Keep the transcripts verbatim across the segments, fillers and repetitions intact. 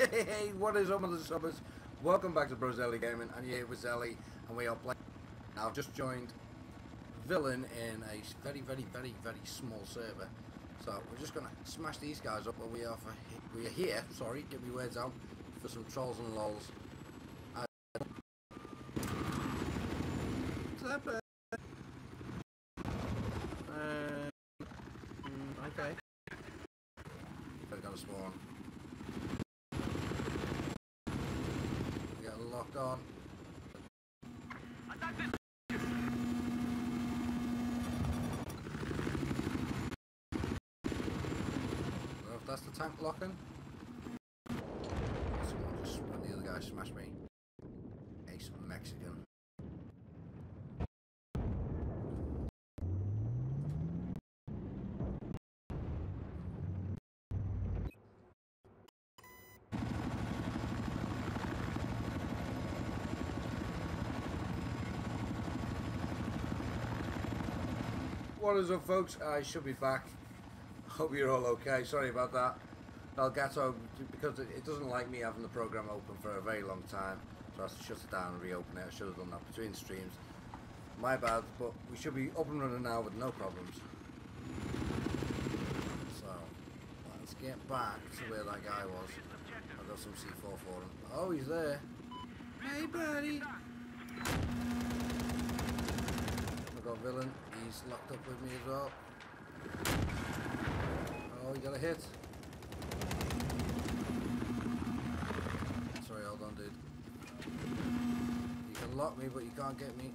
Hey, what is up, my little subbers? Welcome back to Brozelli Gaming. I'm here with Zelli, and we are playing. I've just joined Villain in a very, very, very, very small server. So we're just gonna smash these guys up. Where we are for we are here. Sorry, get me words out for some trolls and lols. Uh, okay. I got a spawn. Get locked on. That's the tank locking. Someone just let the other guy smash me. Ace Mexican. What is up, folks? I should be back. Hope you're all okay. Sorry about that. El Gato, because it doesn't like me having the program open for a very long time, so I have to shut it down and reopen it. I should have done that between streams. My bad, but we should be up and running now with no problems. So, let's get back to where that guy was. I've got some C four for him. Oh, he's there. Hey, buddy. I've got Villain. He's locked up with me as well. Oh, you got a hit. Sorry, hold on, dude. You can lock me, but you can't get me.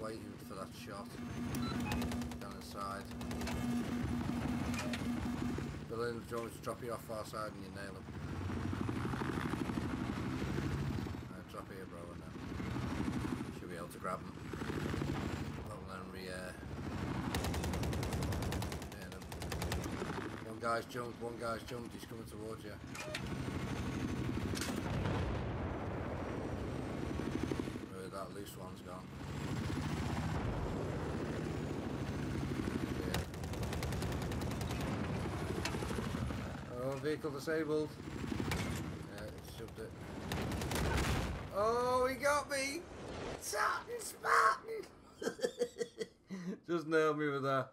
Waiting for that shot. Down inside. Villain, do you want me to drop you off far side and you nail him? Right, drop here, bro, and then should be able to grab him. Don't let him re- uh, One guy's jumped, one guy's jumped, he's coming towards you. Really, that loose one's gone. Yeah. Oh, vehicle disabled. Yeah, shoved it. Oh, he got me! Spartan, Spartan! Just nailed me with that.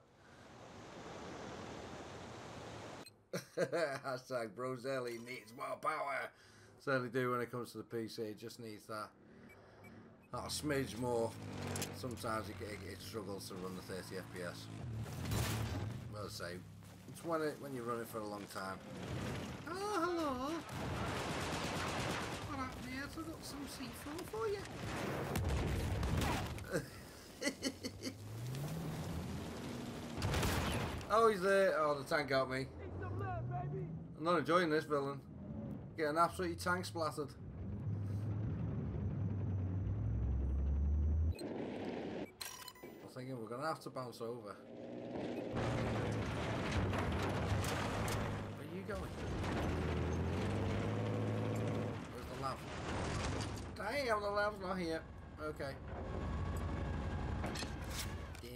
Hashtag Brozelli needs more power. Certainly do when it comes to the P C. It just needs that that smidge more. Sometimes it, it, it struggles to run the thirty F P S. Well, say it's when it when you run it for a long time. Oh, hello. What up, mate? I've got some C four for you. Oh, he's there. Oh, the tank got me. I'm not enjoying this, Villain. Getting absolutely tank splattered. I'm thinking we're gonna have to bounce over. Where are you going? Where's the lav? Damn, the lav's not here. Okay.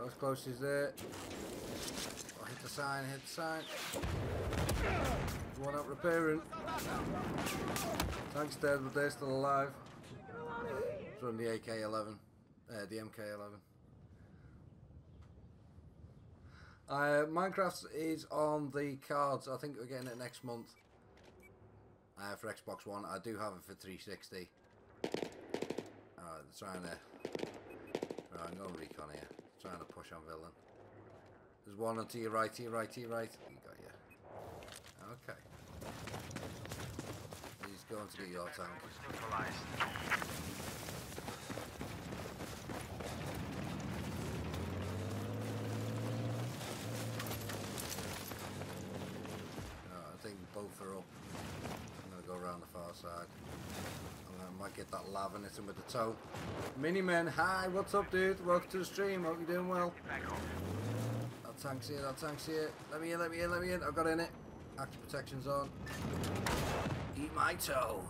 I was close, he's there. Oh, hit the sign, hit the sign. One up repairing. Tank's dead, but they're still alive. Let's run the A K eleven. Uh, the M K eleven. Uh, Minecraft is on the cards. I think we're getting it next month. Uh, for Xbox One. I do have it for three sixty. Alright, they're trying to... Alright, no recon here. Trying to push on Villain. There's one on to your right, to your right, to your right. He got you. Okay. He's going to get your tank. Oh, I think both are up. side. And I might get that lava and hit him with the toe. Mini Men, hi, what's up, dude? Welcome to the stream. Hope you're doing well. That tank's here, that tank's here. Let me in, let me in, let me in. I've got in it. Active protection's on. Eat my toe.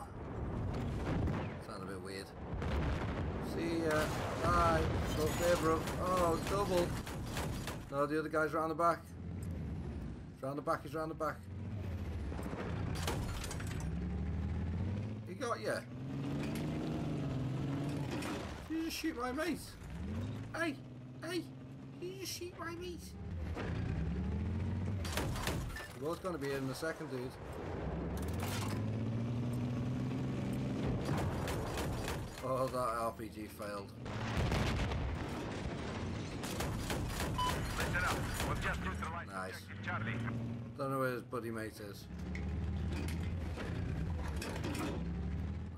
Sound a bit weird. See ya. Bye. Up there, bro. Oh, double. No, the other guy's round the back. He's round the back, he's round the back. He got ya. Did you just shoot my mate? Hey, hey, did you just shoot my mate? He was going to be here in a second, dude. Oh, that R P G failed. Listen up. We've just neutralized nice. Charlie. Don't know where his buddy mate is.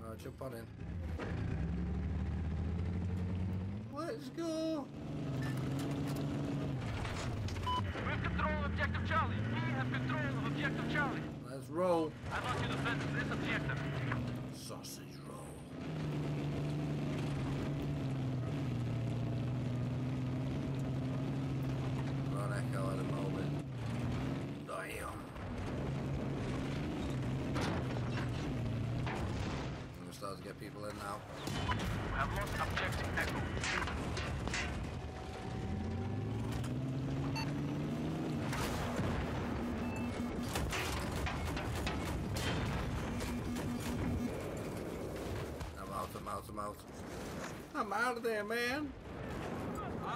Alright, jump on in. Let's go! We've control of objective Charlie. We have control of objective Charlie. Let's roll. I want you to defend this objective. Sausage roll. Run echo at the moment. Damn. I'm gonna start to get people in now. We have lost objective echo. I'm out, I'm out. I'm out of there, man. I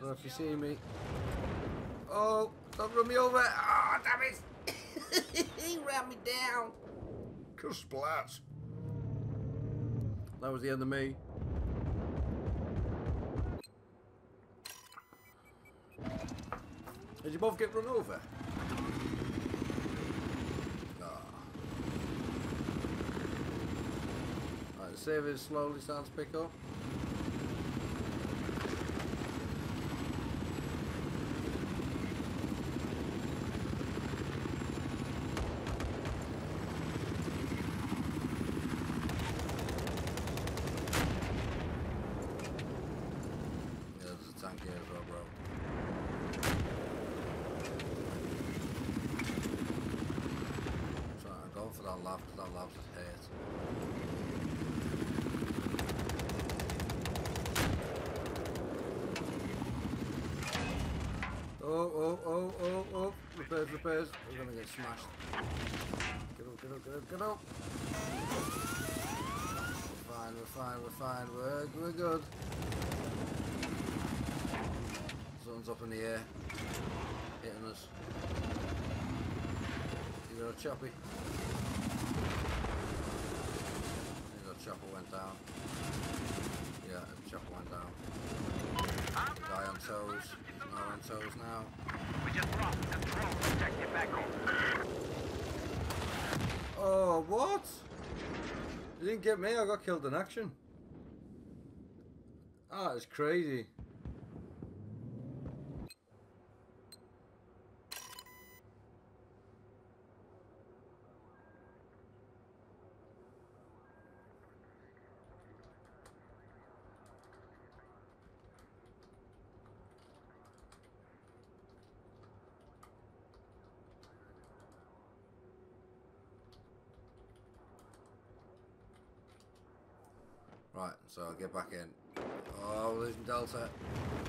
don't know if you see me. Oh, don't run me over. Oh, damn it. He ran me down. Cause splats. That was the end of me. Did you both get run over? The server is slowly starting to pick up. Yeah, there's a tank here as well, bro. So I'm going for that lab because that lab's just hurt. Oh, oh, oh, oh, oh, repairs, repairs. We're gonna get smashed. Get up, get up, get up, get up. We're fine, we're fine, we're fine. We're, we're good. Sun's up in the air. Hitting us. You got a choppy. You got a chopper went down. Yeah, a chopper went down. Guy on toes. Not on toes now. We just dropped the drone objective back home. Oh, what? You didn't get me, I got killed in action. That is crazy. Right, so I'll get back in. Oh, we're losing Delta.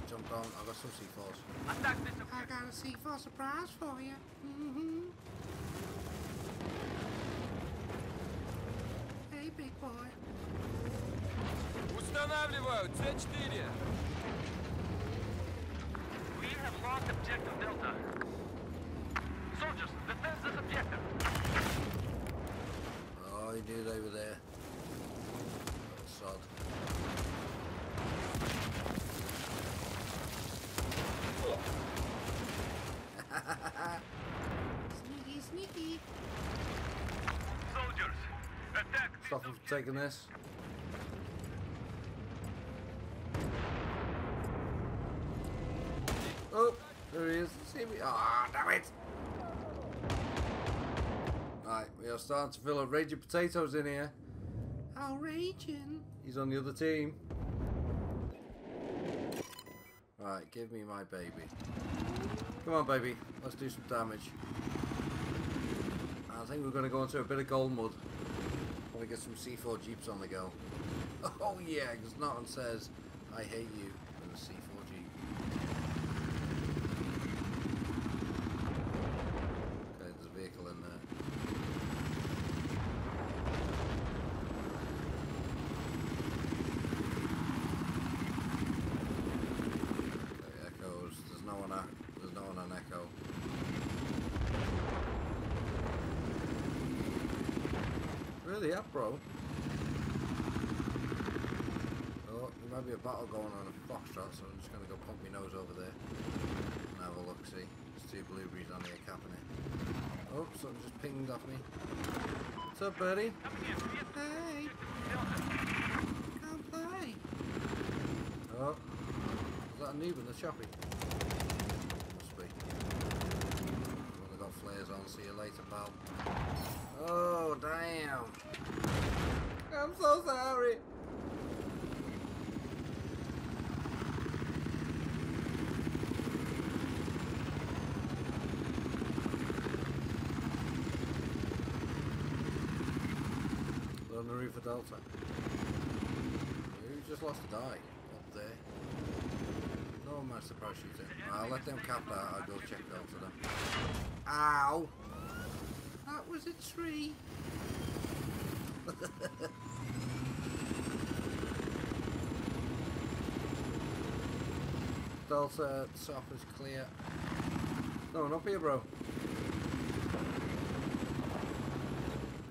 Jump down, I've got some C fours. I got a C four surprise for you. Mm-hmm. Hey, big boy. Устанавливаю Ц четыре. We have lost objective Delta. Soldiers, defend this objective. Oh, he did over there. Sod. Sneaky, sneaky. Soldiers, attack. Stop them from taking this. Oh, there he is. See me. Ah, oh, damn it. Right, we are starting to fill a raging potatoes in here. How raging? He's on the other team. Right, give me my baby. Come on, baby. Let's do some damage. I think we're going to go into a bit of gold mud. Want to get some C four jeeps on the go. Oh yeah, because Norton says, I hate you with a C four jeep. Okay, there's a vehicle in there. Okay, echoes. There's no one at, there's no one on echo. Really up, bro. Oh, there might be a battle going on in Foxtrot, so I'm just going to go pump my nose over there and have a look, see. There's two blueberries on here capping it. Oh, something just pinged off me. What's up, buddy? Hey! Can't play! Oh, is that a noob in the shopping? Must be. I've only got flares on, see you later, pal. Oh, damn! I'm so sorry! On the roof of Delta. Who just lost a die up there? No one managed to parachute it. I'll let them cap that, I'll go check Delta then. Ow! That was a tree! Delta, top is clear. No one up here, bro.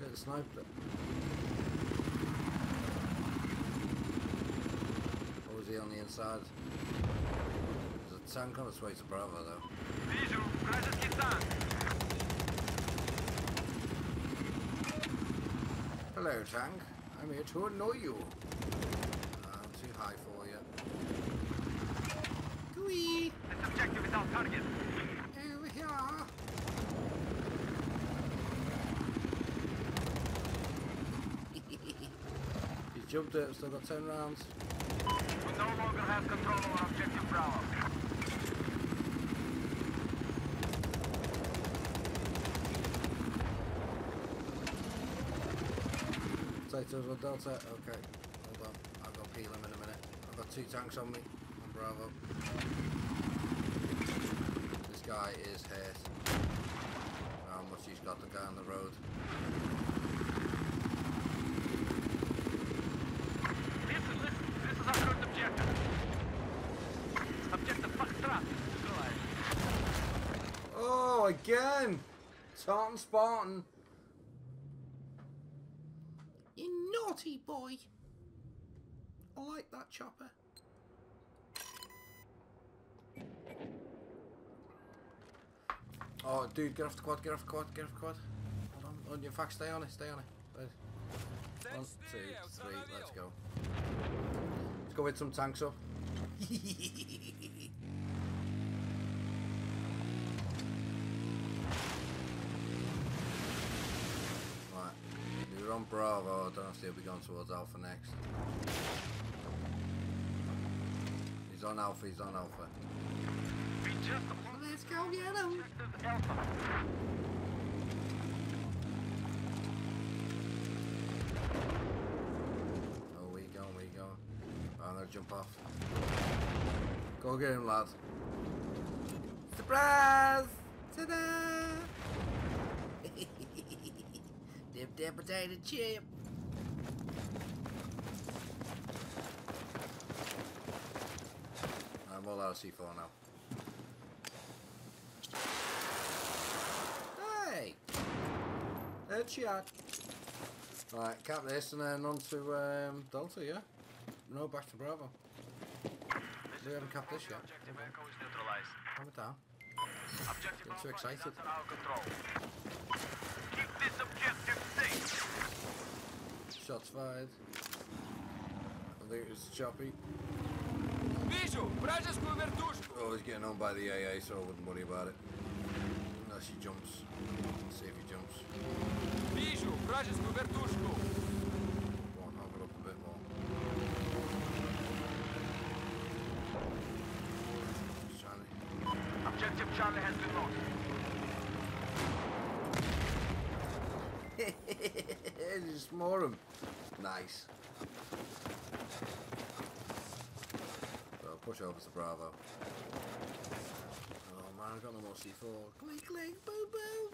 Get sniped it. On the inside. There's a tank on its way to Bravo though. Hello tank, I'm here to annoy you. Uh, I'm too high for you. Gooey! This objective is our target. Over here! He's jumped it, still got ten rounds. No longer has control over objective Bravo. Potatoes on Delta, okay. Hold on, I've got peel them in a minute. I've got two tanks on me on Bravo. This guy is hurt. How much he's got, the guy on the road. Oh, again! Tartan Spartan! You naughty boy! I like that chopper. Oh, dude, get off the quad, get off the quad, get off the quad. Hold on, on your fax, stay on it, stay on it. One, two, three, let's go. Let's go hit some tanks up. Right, we're on Bravo, I don't know if he'll be going towards Alpha next. He's on Alpha, he's on Alpha. Let's go get him! Oh, where you going, where you going? Oh, I'm going to jump off. Go get him, lads. Surprise! Ta-da! Dip, dip, potato chip. I'm all out of C four now. Hey! Headshot. Right, cap this and then on to um, Delta, yeah? No, back to Bravo. We haven't capped this yet. Calm it down. Getting too excited. This objective safe. Shots fired. I think it's choppy. Oh, he's getting on by the A A, so I wouldn't worry about it. I Uh, she jumps. Safety jumps. Вижу вражескую вертушку. Go on, have it up a bit more. Charlie. Objective Charlie has been lost. Just more of them. Nice. So push over to Bravo. Oh man, I've got no more C four. Click, click, boo, boo.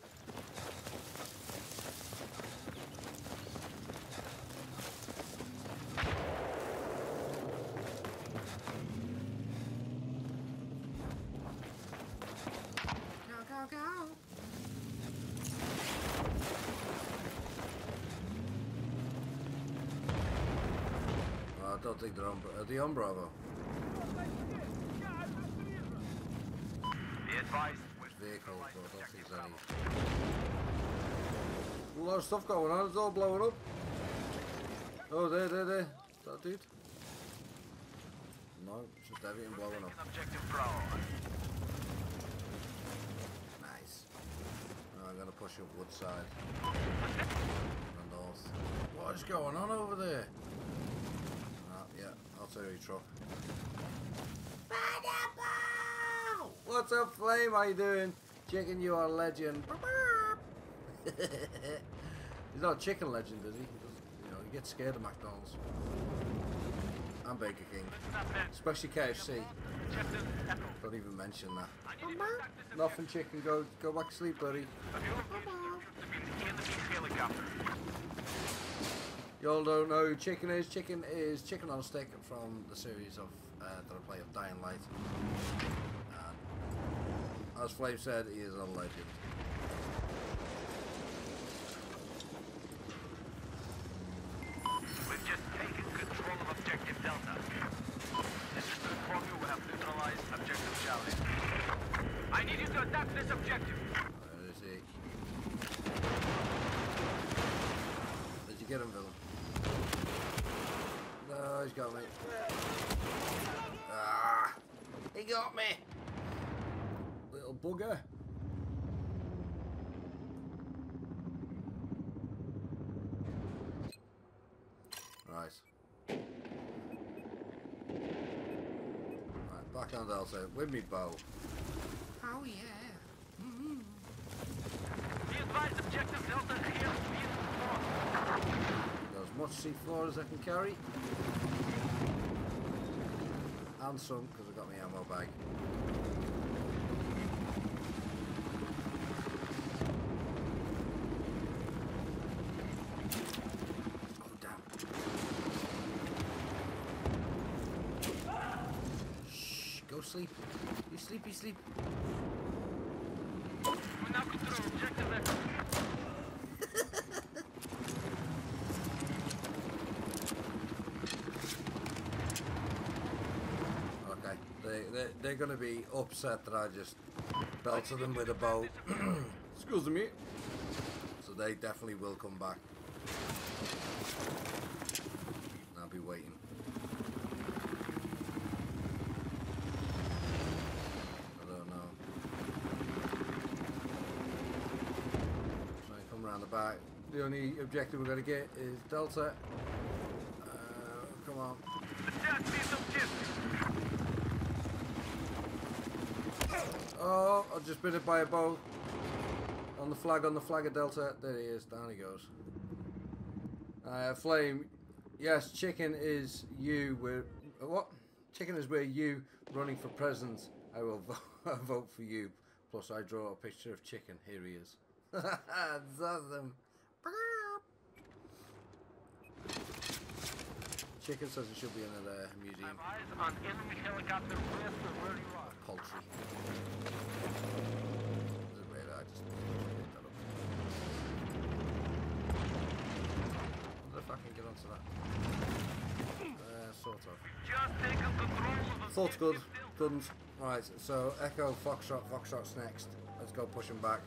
Go, go, go. Oh, I don't think they're on. Are they on Bravo? Vehicle, but I don't think there's any. A lot of stuff going on, it's all blowing up. Oh, there, there, there. Is that dude? No, it's just everything blowing up. Nice. Now I'm going to push up Woodside. And north. What is going on over there? Ah, yeah, I'll tell you, truck. What's up, Flame? How you doing? Chicken, you are a legend. He's not a chicken legend, is he? He doesn't, you know, he gets scared of McDonald's. And Burger King. Especially K F C. Don't even mention that. Nothing chicken, go go back to sleep, buddy. Y'all don't know who chicken is. Chicken is Chicken on a Stick from the series of uh, that I play of Dying Light. As Flame said, he is a legend. We've just taken control of objective Delta. This is the Cromie will have neutralized objective Charlie. I need you to attack this objective. Where is he? Did you get him, villain? No, he's got me. Ah, he got me. Little bugger. Right. Right, back on Delta with me bow. Oh yeah. Mm-hmm. The advised objective Delta here is C four. There's as much C four as I can carry. And some, because I've got my ammo bag. Sleep. You sleepy sleep. We're now controlling objective Echo. Okay, they, they, they're going to be upset that I just belted them with a bow. Excuse me. So they definitely will come back. And I'll be waiting. Around the back. The only objective we're going to get is Delta. Uh, come on. Oh, I've just been hit by a bow. On the flag, on the flag of Delta. There he is. Down he goes. Uh, Flame. Yes, chicken is you. We're, what? Chicken is where you running for president. I will vote, vote for you. Plus, I draw a picture of chicken. Here he is. That's awesome. Chicken says it should be in a uh, museum. I have eyes on enemy helicopter west of where you are. Poultry. Wait, I just picked that up. I wonder if I can get onto that. Uh, sort of. Thought's good. Guns. Right, so Echo, Foxtrot, Foxtrot's next. Let's go push him back.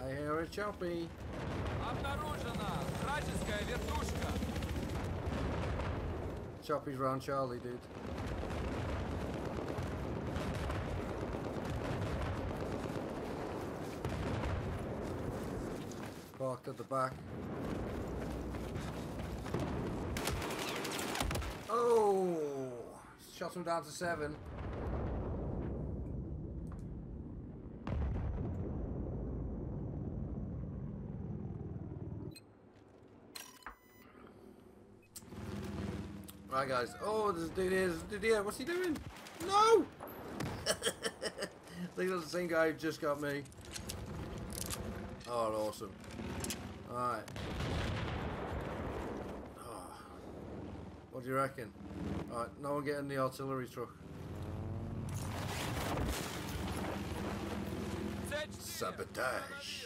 I hear a choppy. Choppy's round Charlie, dude. parked at the back. Oh! Shot him down to seven. Right, guys. Oh, this dude here, this dude here. What's he doing? No! I think that's the same guy who just got me. Oh, awesome. Alright. Oh. What do you reckon? Alright, no one get in the artillery truck. Sabotage.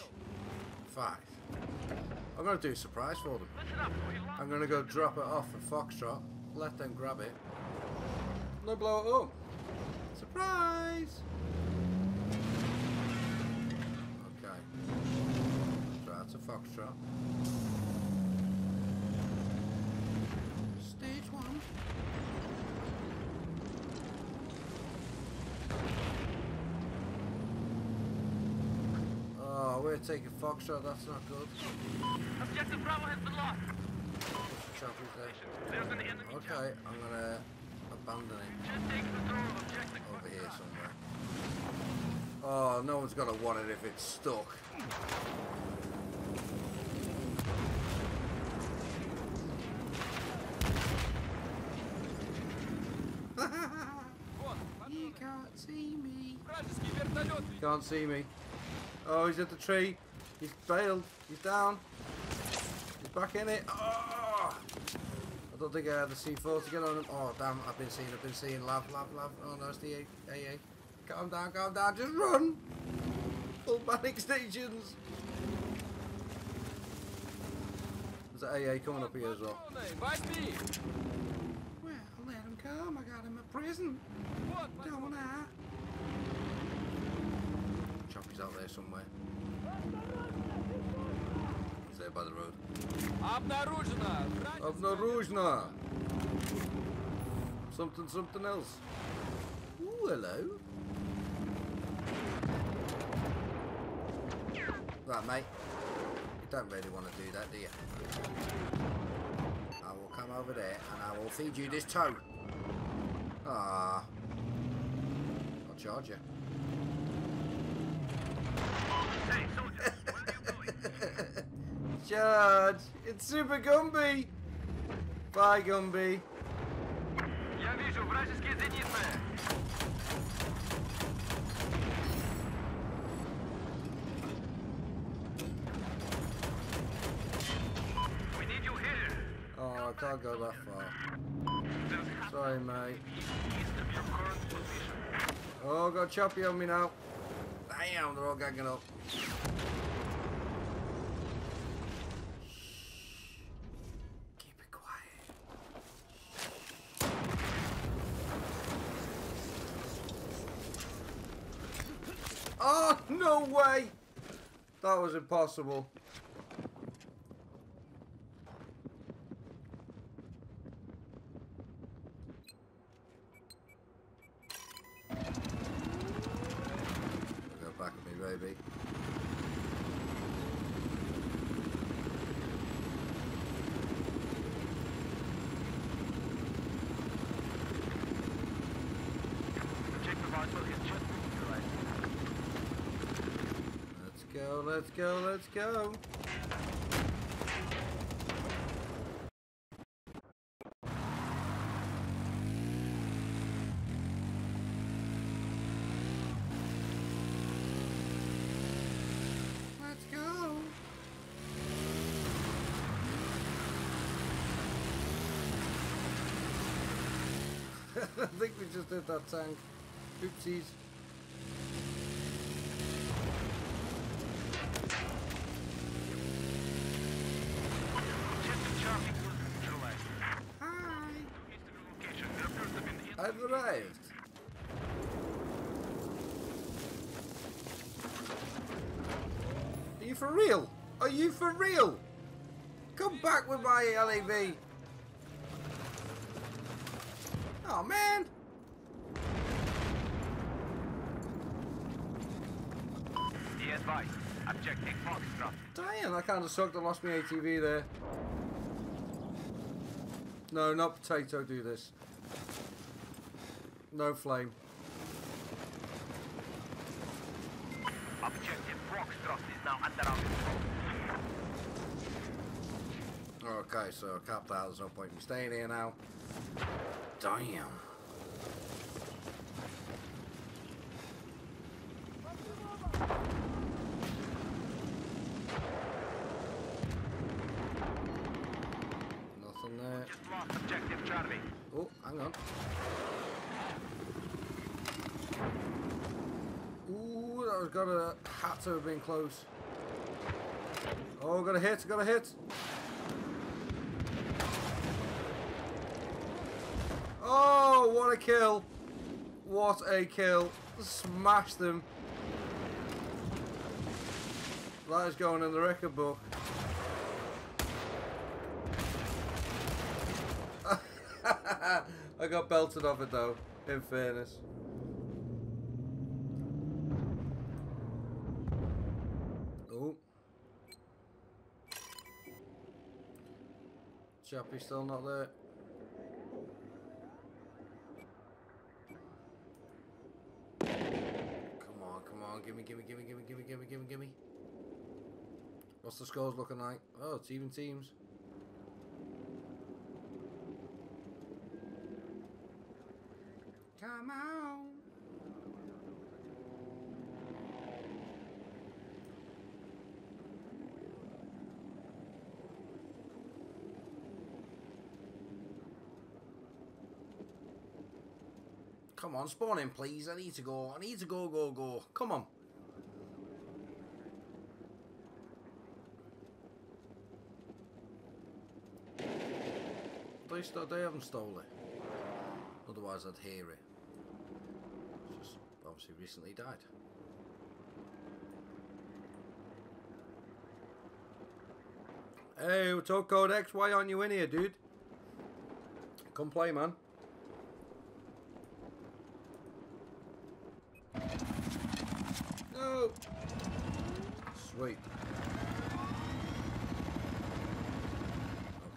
Five. I'm going to do a surprise for them. I'm going to go drop it off at Foxtrot. Let them grab it. No, blow it up. Surprise! Okay. Try to Foxtrot. Stage one. Oh, we're taking Foxtrot, that's not good. Objective Bravo has been lost. Okay, I'm gonna abandon it. Over here somewhere. Oh, no one's gonna want it if it's stuck. You can't see me. Can't see me. Oh, he's at the tree. He's bailed. He's down. He's back in it. Oh! I don't think I had the C four to get on him. Oh, damn. I've been seen. I've been seen. Lav, lav, lav. Oh, no, it's the A A. Calm down, calm down. Just run. Full panic stations. There's an A A coming up here as well. Well, let him come. I got him at prison. Don't want that. Choppy's out there somewhere. He's there by the road. Obnarujna! Something, something else. Ooh, hello. Right, mate. You don't really want to do that, do you? I will come over there and I will feed you this toe. Ah. I'll charge you. Charge! It's Super Gumby! Bye, Gumby! We need you here! Oh, I can't go that far. Sorry, mate. Oh, got choppy on me now. Damn, they're all gagging up. Oh, no way! That was impossible. Go back at me, baby. Go, let's go, let's go. Let's go. I think we just hit that tank. Oopsies. I've arrived. Are you for real? Are you for real? Come back with my L A V. Oh man! Yes, bye. Damn, that kind of sucked. I lost my A T V there. No, not potato, do this. No flame. Objective Foxtrot is now under our control. Okay, so I capped out. There's no point in me staying here now. Damn. Nothing there. Just lost objective Charlie. Oh, hang on. Ooh, that was gotta had to have been close. Oh, got a hit, got a hit. Oh, what a kill! What a kill! Smash them. That is going in the record book. I got belted off it though, in fairness. Oh. Chappie's still not there. Come on, come on, gimme, gimme, gimme, gimme, gimme, gimme, gimme, gimme. What's the scores looking like? Oh, it's even teams. Come on. Come on, spawn in, please. I need to go. I need to go, go, go. Come on. At least they haven't stolen it. Otherwise I'd hear it. It's just obviously recently died. Hey, what's up, Codex? Why aren't you in here, dude? Come play, man. No! Sweet.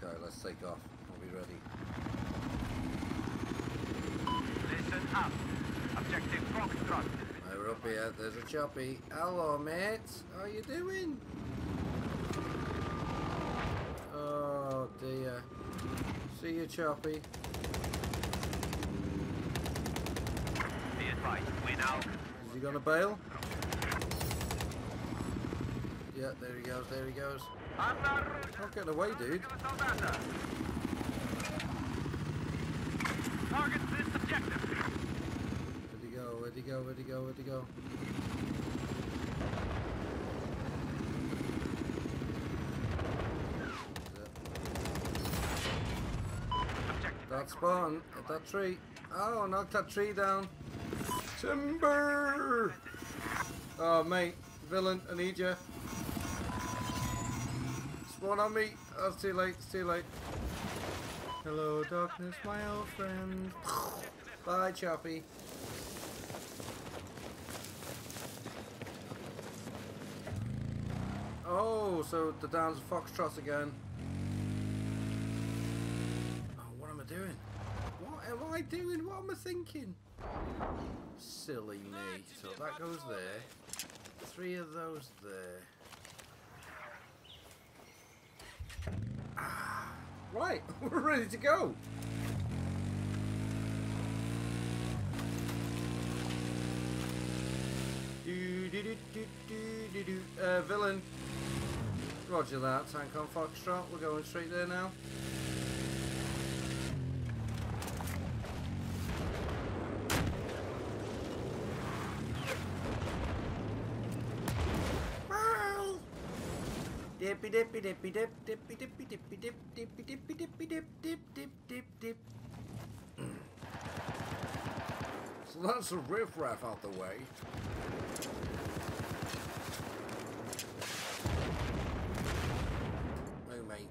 Okay, let's take off. I'll be ready. Listen up. Objective Foxtrot. We're up here. There's a choppy. Hello, mate. How are you doing? Oh, dear. See you, choppy. Be advised. Win out. Is he going to bail? Yeah, there he goes. There he goes. Not getting away, dude. Target this objective. Where'd he go? Where'd he go? Where'd he go? Where'd he go? That spawn at that tree. Oh, knock that tree down. Timber! Oh, mate. Villain, I need you. Spawn on me. Oh, it's too late. It's too late. Hello, darkness, my old friend. Bye, Choppy. Oh, so the down's a foxtrot again. Oh, what am I doing? What am I doing? What am I thinking? Silly me. So that goes there. Three of those there. Ah. Right, we're ready to go. Do, do, do, do, do, do, do. Uh, villain. Roger that. Tank on Foxtrot. We're going straight there now. Dippy dippy dippy dip dippy dippy dippy dip dippy dippy dippy dip dip dip dip dip. So that's the riffraff out the way. No mate.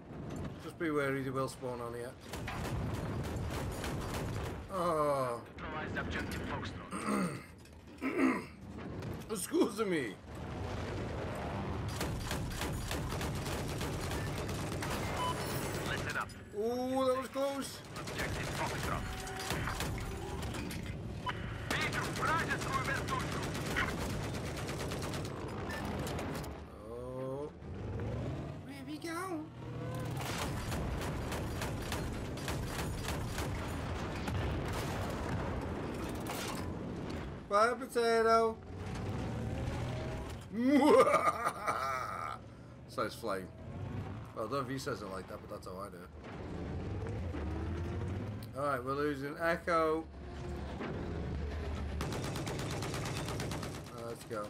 Just be wary, they will spawn on here. Oh, excuse me. Ooh, that was close. Oh. Where we go? Butter potato. Says flame. Well, I don't know if he says it like that, but that's how I do it. Alright, we're losing echo. Uh, let's go.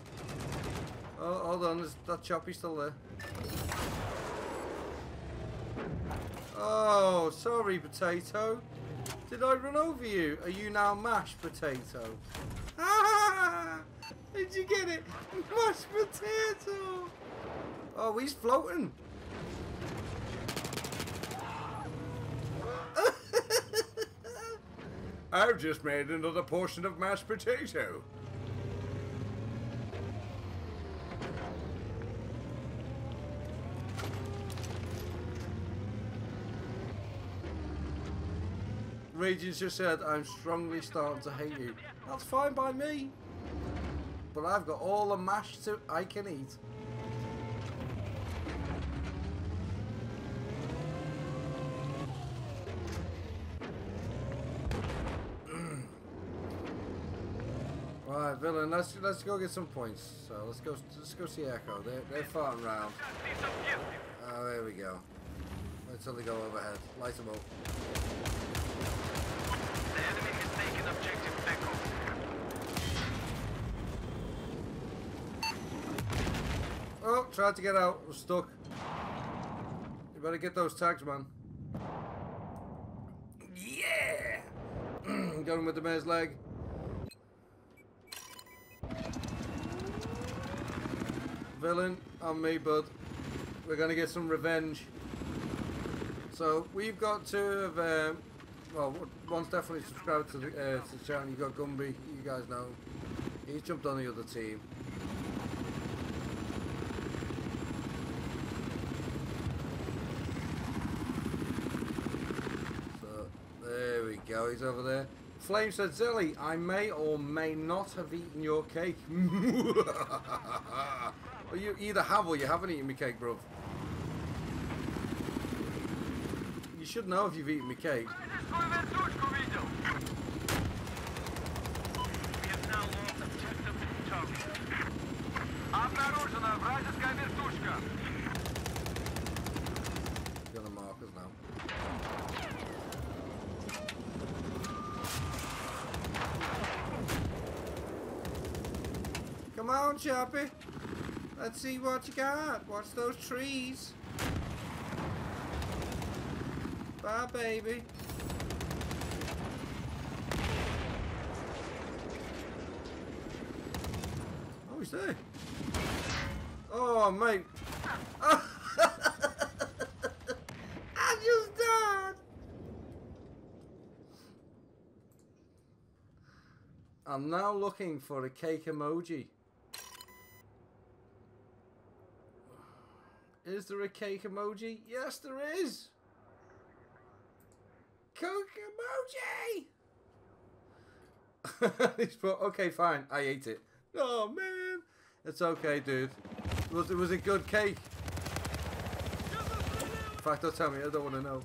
Oh, hold on, there's, that choppy's still there. Oh, sorry, potato. Did I run over you? Are you now mashed potato? Ah! Did you get it? Mashed potato! Oh, he's floating. I've just made another portion of mashed potato. Radiance just said, I'm strongly starting to hate you. That's fine by me. But I've got all the mash to I can eat. Alright, villain, let's let's go get some points. So let's go let's go see Echo. They're they're farting round. Oh, there we go. Let's only go overhead. Light them up. The enemy has taken objective Echo. Oh, tried to get out, was stuck. You better get those tags, man. Yeah! Got him with the mare's leg. Villain on me, bud. We're gonna get some revenge. So we've got two of, um, well, one's definitely subscribed to the, uh, to the channel. You got Gumby, you guys know. He's jumped on the other team. So there we go. He's over there. Flame said, Zilly, I may or may not have eaten your cake. Well, you either have or you haven't eaten me cake, bruv. You should know if you've eaten me cake. Gonna mark us now. Come on, Choppy. Let's see what you got. Watch those trees. Bye, baby. Oh, he's there. Oh, mate. I just died. I'm now looking for a cake emoji. Is there a cake emoji? Yes, there is! Coke emoji! He's put, okay, fine, I ate it. Oh, man! It's okay, dude. It was, it was a good cake. In fact, don't tell me, I don't want to know.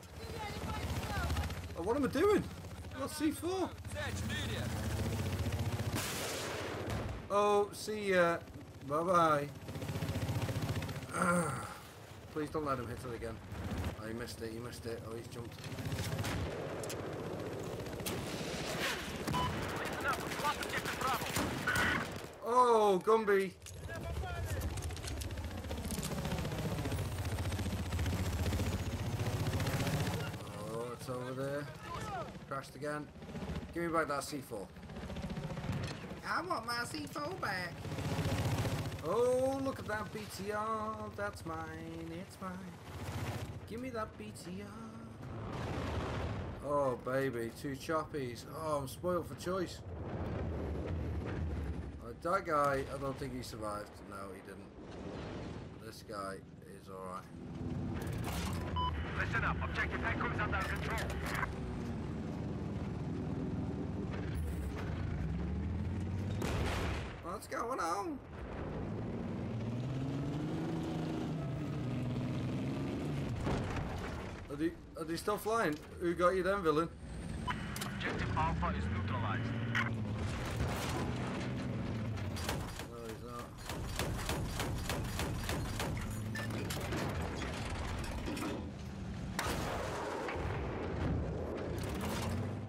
Oh, what am I doing? I got C four. Oh, see ya. Bye-bye. Please don't let him hit it again. Oh, he missed it, he missed it. Oh, he's jumped. Oh, Gumby. Oh, it's over there. Crashed again. Give me back that C four. I want my C four back. Oh, look at that B T R, that's mine, it's mine. Give me that B T R. Oh, baby, two choppies. Oh, I'm spoiled for choice. Right, that guy, I don't think he survived. No, he didn't. This guy is alright. Listen up, objective echoes under control. What's going on? Are they, are they still flying? Who got you then, villain? Objective Alpha is neutralized. No, he's not.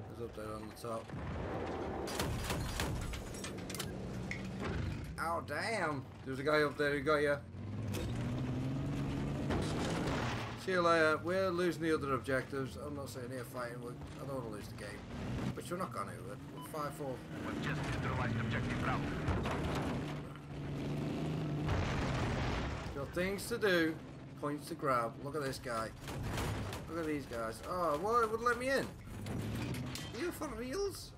He's up there on the top. Oh, damn! There's a guy up there who got you. See you later. We're losing the other objectives. I'm not saying here fighting. We're, I don't want to lose the game, but you're not going to. We're five four. We've just neutralized objective Bravo. Got things to do, points to grab. Look at this guy. Look at these guys. Oh, well, it would let me in. Are you for reals?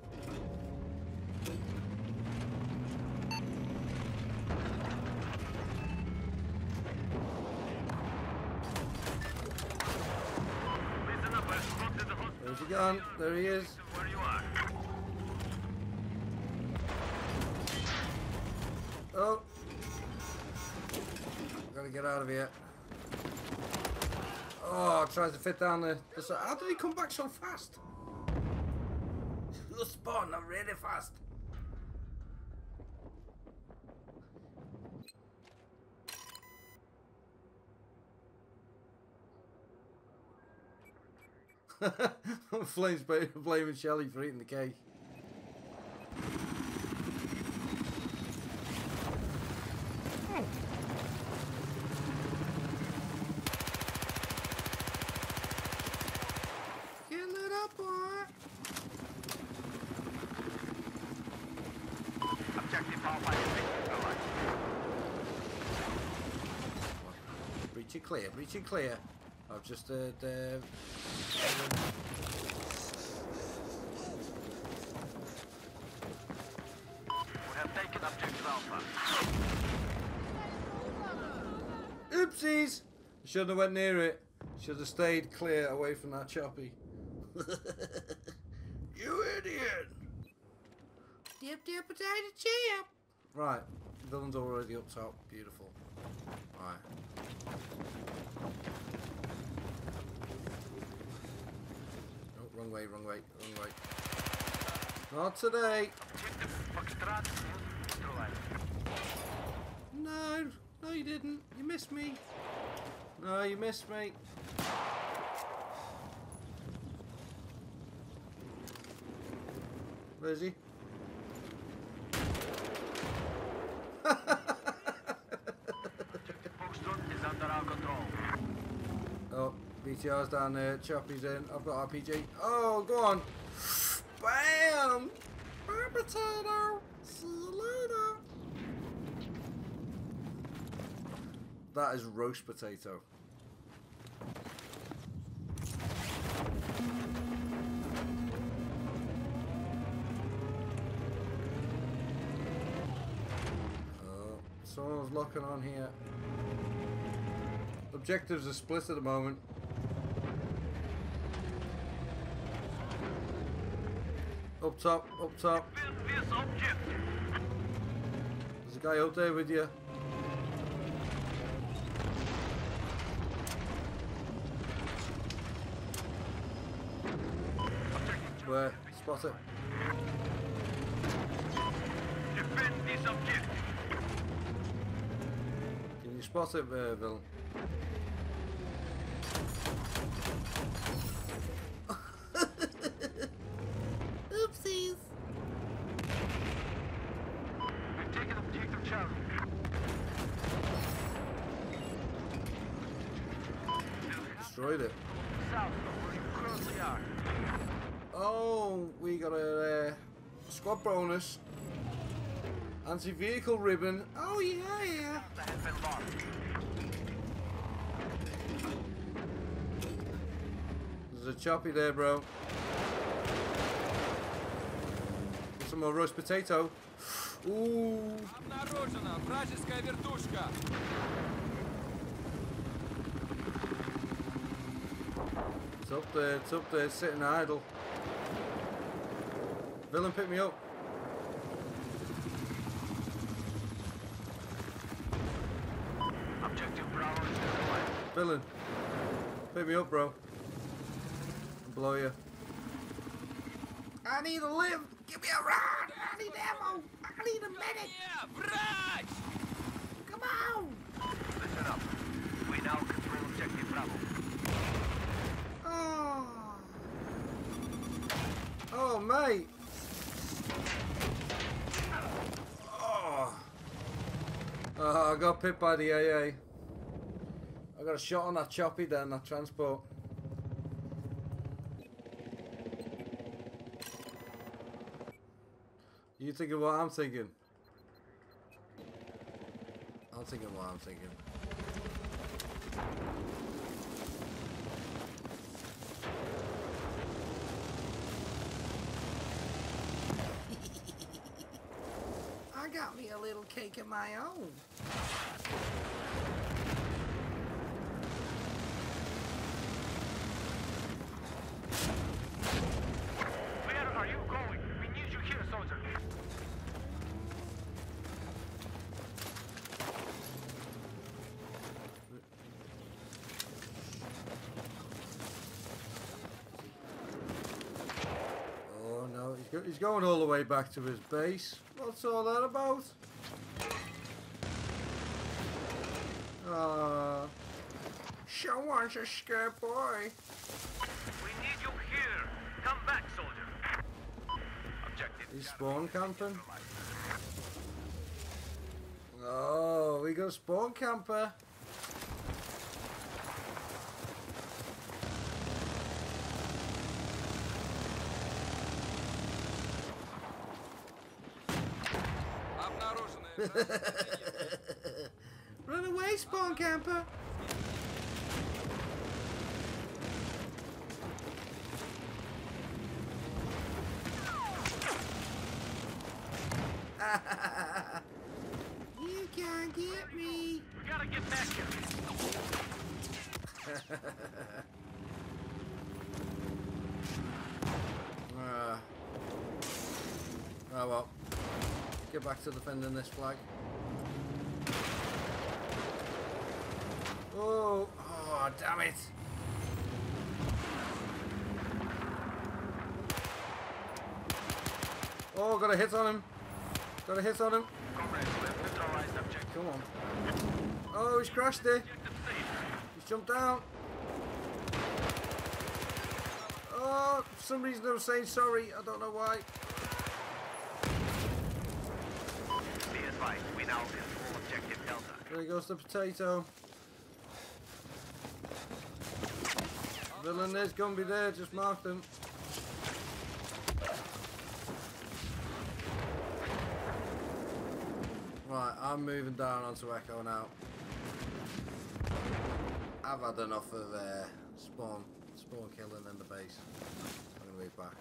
There's a gun, there he is. Where you are. Oh! Gotta get out of here. Oh, tries to fit down the, the... How did he come back so fast? The spawn, I'm really fast. Flames blaming Shelly for eating the cake. Oh. Get lit up, boy. Objective power. Breach it clear, breach it clear. I've just heard uh, oopsies! Shouldn't have went near it. Should have stayed clear away from that choppy. You idiot! Dip dip potato chip! Right, the villain's already up top. Beautiful. Right. Oh, wrong way, wrong way, wrong way. Not today! No, no you didn't. You missed me. No, you missed me. Where is he? Oh, B T R's down there. Choppy's in. I've got R P G. Oh, go on. Bam! Bye, potato. See you later. That is roast potato. Oh, someone's locking on here. Objectives are split at the moment. Up top, up top. There's a guy up there with you. Where? Spot it. Defend this objective. Can you spot it, uh, villain? Oopsies. We've taken objective Charlie. Destroyed it. South of where you currently are. Oh, we got a uh, squad bonus, anti-vehicle ribbon. Oh yeah, yeah. That has been locked. There's a choppy there, bro. Get some more roast potato. Ooh. It's up there, it's up there, sitting idle. Villain, pick me up. Objective Bravo is destroyed. Villain, pick me up, bro. I'll blow you. I need to live. Give me a ride. I need ammo. I need a medic. Yeah, ride. Come on. Listen up. We now control objective Bravo. Oh. Oh, mate. Oh. Oh, I got pipped by the A A. I got a shot on that choppy there and that transport. You thinking what I'm thinking? I'm thinking what I'm thinking. I got me a little cake of my own. He's going all the way back to his base. What's all that about? Uh, someone's a scared boy. We need you here. Come back, soldier. Objective. He's spawn camping. Oh, we got spawn camper. Run away, spawn camper! You can't get me! We gotta get back here! uh, oh well. Get back to defending this flag. Oh, oh, damn it! Oh, got a hit on him. Got a hit on him. Come on. Oh, he's crashed there. He's jumped down. Oh, for some reason they were saying sorry. I don't know why. We now control objective Delta. There goes the potato. Villain is gonna be there, just mark them. Right, I'm moving down onto Echo now. I've had enough of uh, spawn, spawn killing in the base. I'm gonna move back.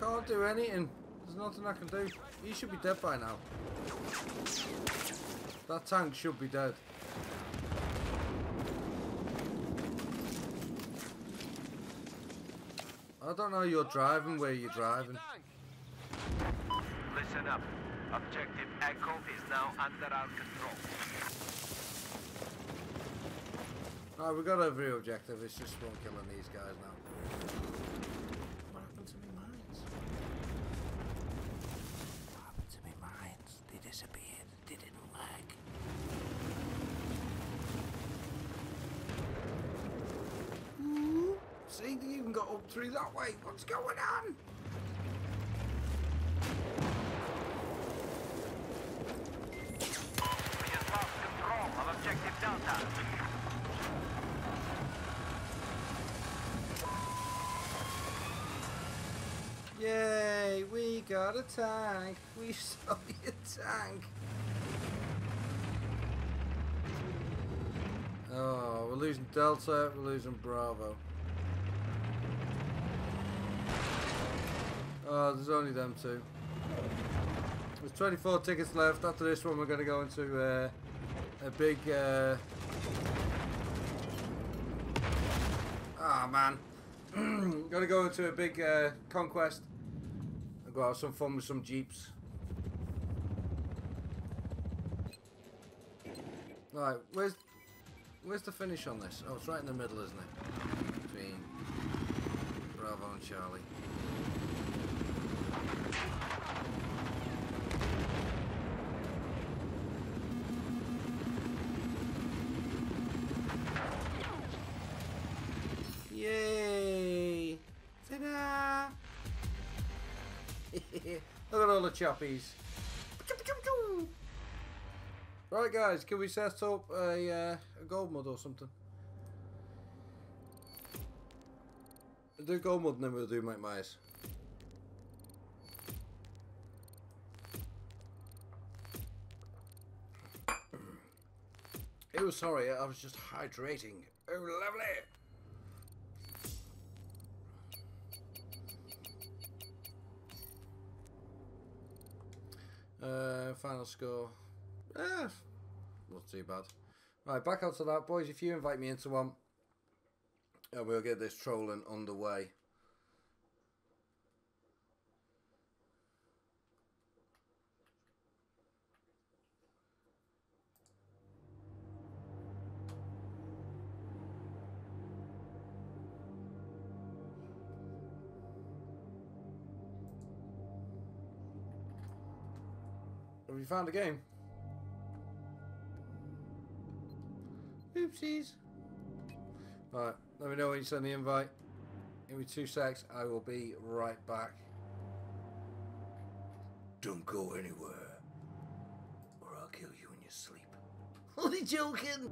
Can't do anything. There's nothing I can do. He should be dead by now. That tank should be dead. I don't know you're driving where you're driving. Listen up. Objective Echo is now under our control. Alright, we've got every objective, it's just spawn killing these guys now. What happened to me mines? What happened to me mines? They disappeared, they didn't work. Ooh, see, they even got up through that way, what's going on? We have lost control of objective Delta. Yay, we got a tank. We saw a tank. Oh, we're losing Delta, we're losing Bravo. Oh, there's only them two. There's twenty-four tickets left. After this one, we're going to go into uh, a big... Uh... Oh, man. Going to go into a big uh, conquest. I've got to have some fun with some jeeps. Right, where's... Where's the finish on this? Oh, it's right in the middle, isn't it? Between Bravo and Charlie. Yay! Ta-da! Look at all the choppies. Right, guys, can we set up a, uh, a gold mud or something? We'll do gold mud and then we'll do Mike Myers. Oh, sorry, I was just hydrating. Oh, lovely! Uh, final score. Eh, not too bad. Right, back out to that, boys. If you invite me into one, and we'll get this trolling underway. Have you found a game? Oopsies. Alright, let me know when you send the invite. Give me two secs, I will be right back. Don't go anywhere, or I'll kill you in your sleep. Only joking!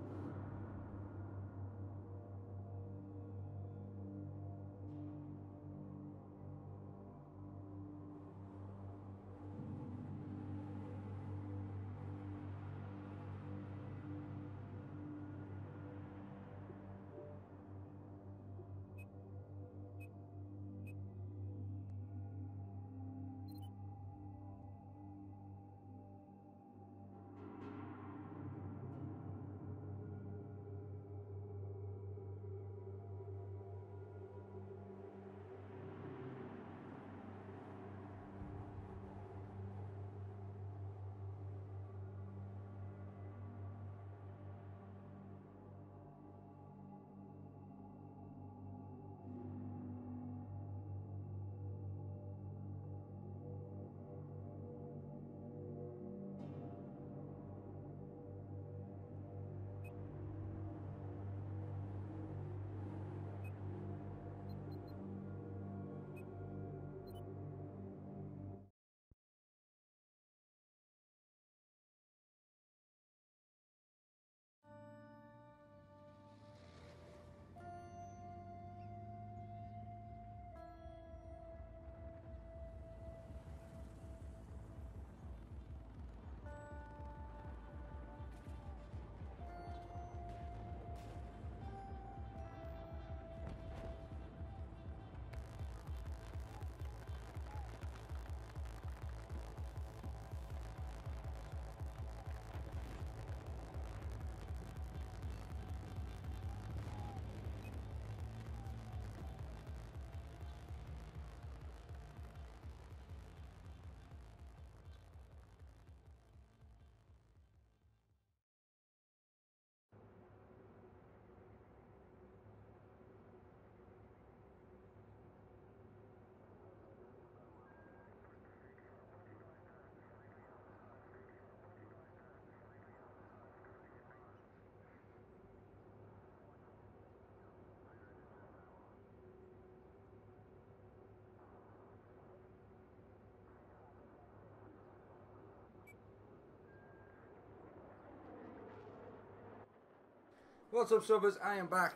What's up, subbers? I am back.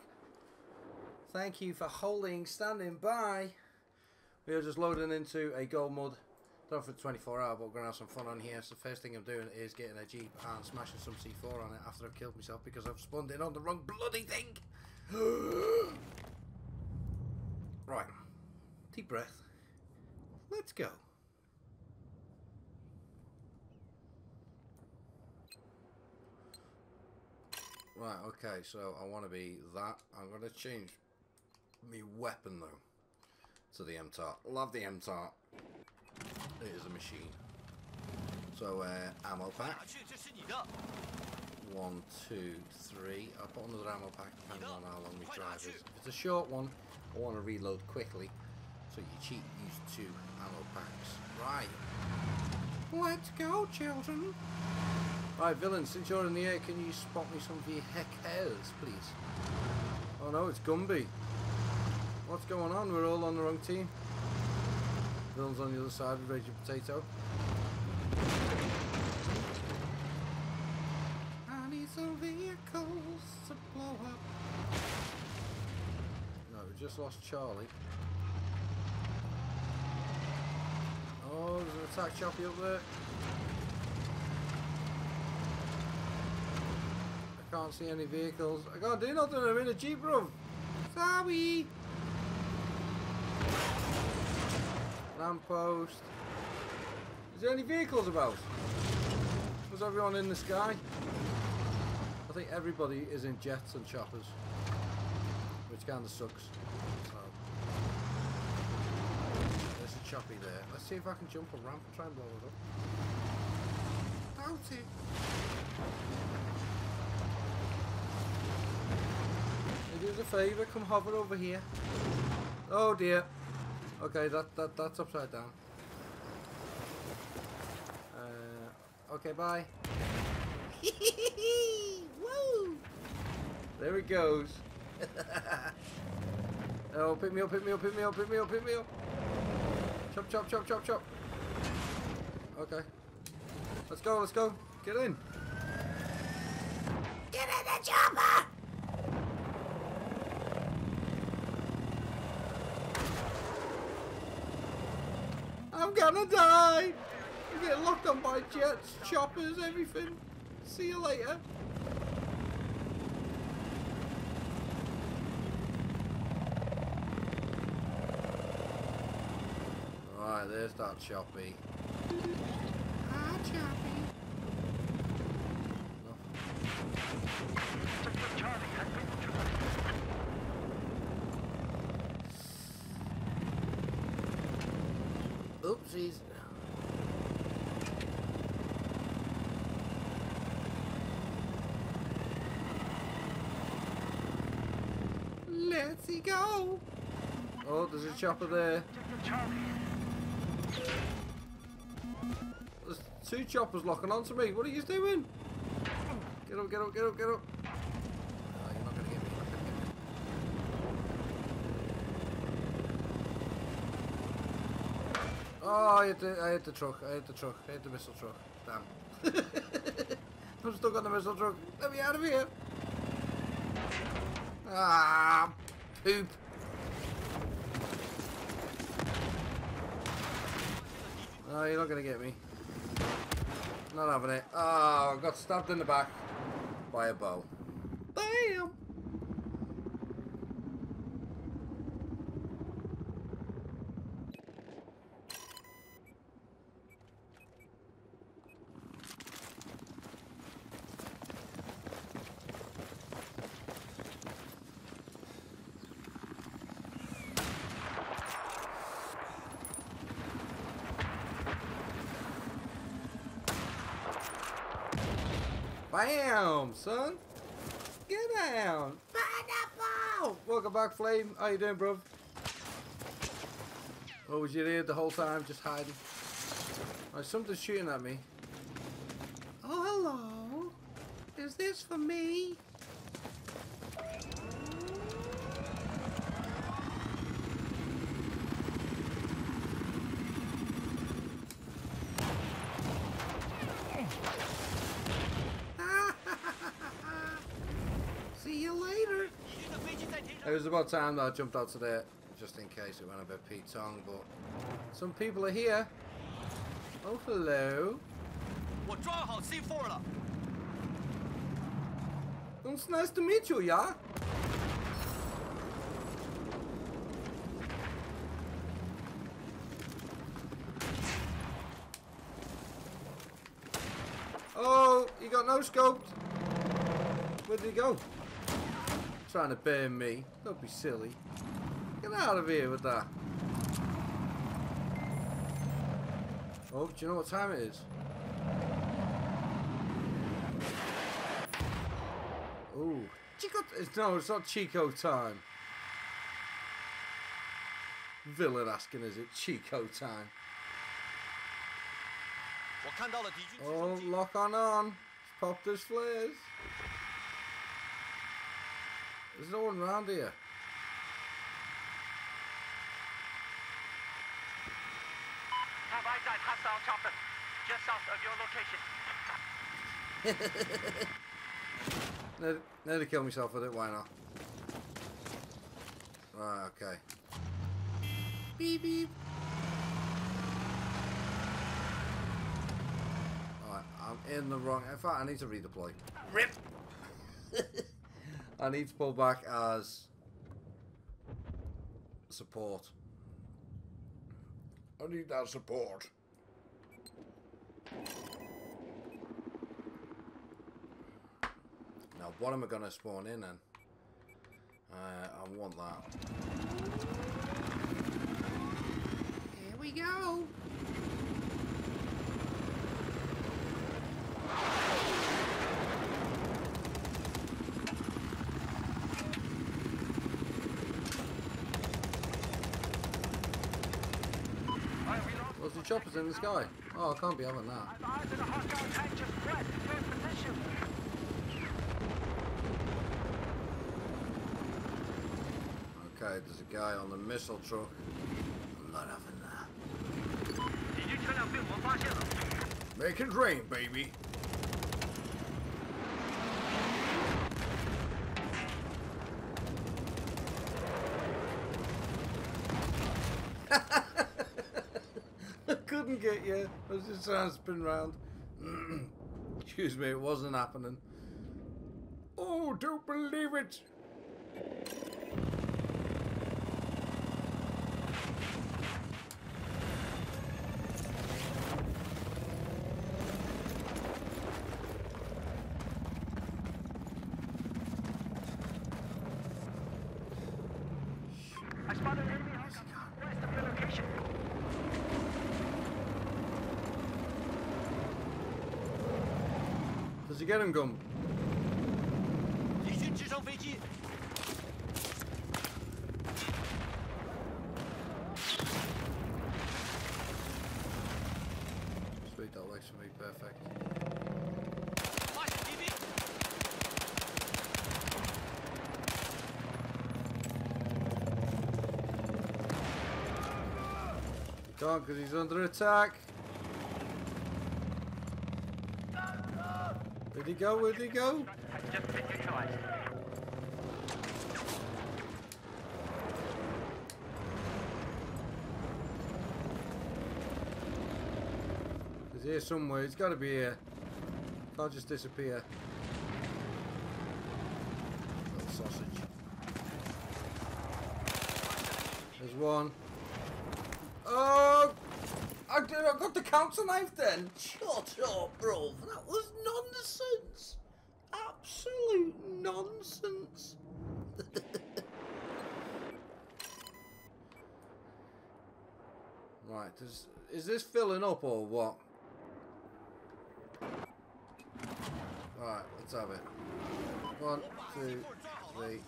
Thank you for holding, standing by. We are just loading into a gold mud. Done for twenty-four hour, but we're going to have some fun on here. So the first thing I'm doing is getting a Jeep and smashing some C four on it after I've killed myself because I've spawned in on the wrong bloody thing. Right. Deep breath. Let's go. Right, okay, so I want to be that. I'm going to change my weapon, though, to the M TAR. Love the M TAR. It is a machine. So, uh, ammo pack. One, two, three. I'll put another ammo pack, depending on how long we drive is. If it's a short one, I want to reload quickly. So you cheat, use two ammo packs. Right. Let's go, children. Right, villain, since you're in the air, can you spot me some vehicles, please? Oh no, it's Gumby. What's going on? We're all on the wrong team. Villain's on the other side with Raging Potato. I need some vehicles to blow up. No, we just lost Charlie. Oh, there's an attack choppy up there. I can't see any vehicles. I can't do nothing, I'm in a Jeep, bruv. Sorry. Lamppost. Is there any vehicles about? Was everyone in the sky? I think everybody is in jets and choppers, which kind of sucks. So. There's a choppy there. Let's see if I can jump a ramp and try and blow it up. Doubt it. Do us a favour, come hover over here. Oh dear. Okay, that that that's upside down. Uh, okay, bye. Woo! There it goes. Oh, pick me up, pick me up, pick me up, pick me up, pick me up. Chop, chop, chop, chop, chop. Okay. Let's go, let's go. Get in. Get in the chopper! I'm gonna die! I'm getting locked on by jets, choppers, everything. See you later. Alright, there's that choppy. Hi, choppy. Oopsies. Let's go. Oh, there's a chopper there. There's two choppers locking onto me. What are you doing? Get up, get up, get up, get up. Oh, you're not gonna get me. Oh, I hit, the, I hit the truck, I hit the truck, I hit the missile truck. Damn. I'm stuck on the missile truck. Let me out of here. Ah, poop. No, you're not going to get me. Not having it. Oh, I got stabbed in the back by a bow. Bam! Bam, son! Get down! Pineapple! Welcome back, Flame. How you doing, bruv? Oh, was you there the whole time, just hiding? Oh, something's shooting at me. Oh, hello! Is this for me? It was about time that I jumped out to there, just in case it went a bit petong, but some people are here. Oh, hello. It's nice to meet you, yeah? go. He got no scoped. Where did he go? Trying to burn me. Don't be silly. Get out of here with that. Oh, do you know what time it is? Ooh. Chico. No, it's not Chico time. Villain asking, is it Chico time? Oh, lock on on. Pop those flares. There's no one around here. Hostile chopper, just south of your location. Nearly killed myself with it, why not? Right, okay. Beep beep. Alright, I'm in the wrong. In fact, I need to redeploy. RIP! I need to pull back as support. I need that support. Now, what am I going to spawn in then? Uh, I want that. Here we go. What's the choppers in the sky? Oh, I can't be having that. Okay, there's a guy on the missile truck. I'm not having that. Make it rain, baby. Couldn't get you. I was just trying to spin round. Excuse me, it wasn't happening. Oh, don't believe it. I spotted an enemy. Where's the relocation? Did you get him, Gum? Sweet, that works for me, perfect. He can't because he's under attack. Where'd he go? Where'd he go? Just been neutralized. He's here somewhere. He's got to be here. Can't just disappear. Little sausage. There's one. Oh! I got the counter knife then. Shut up, bro. That was nonsense. Absolute nonsense. Right, does, is this filling up or what? Right, let's have it. One, two, three.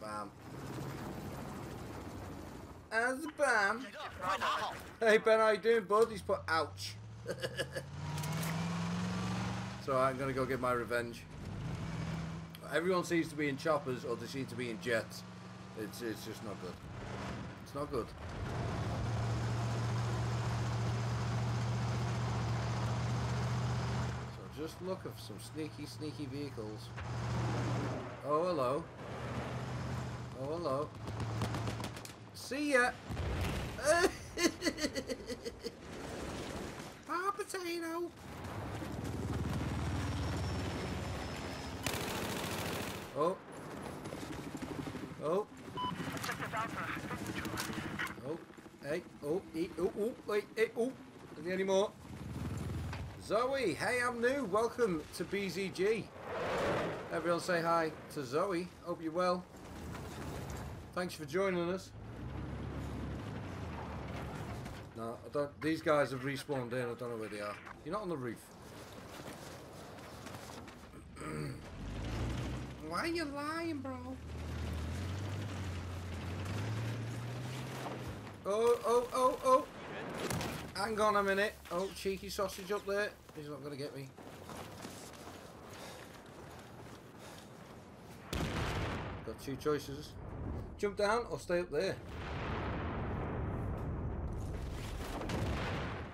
Bam. As a bam. Hey Ben, how you doing, bud? He's put ouch. So I'm gonna go get my revenge. Everyone seems to be in choppers, or they seem to be in jets. It's it's just not good. It's not good. So just look for some sneaky, sneaky vehicles. Oh hello. Oh hello. See ya! Ah, potato! Oh. Oh. Oh. Hey. Oh. Hey. Oh. Oh. Hey. Oh. Is there any more? Is Zoe, hey, I'm new. Welcome to B Z G. Everyone say hi to Zoe. Hope you're well. Thanks for joining us. No, I don't. These guys have respawned in. I don't know where they are. You're not on the roof. Why are you lying, bro? Oh, oh, oh, oh. Hang on a minute. Oh, cheeky sausage up there. He's not going to get me. Got two choices. Jump down or stay up there.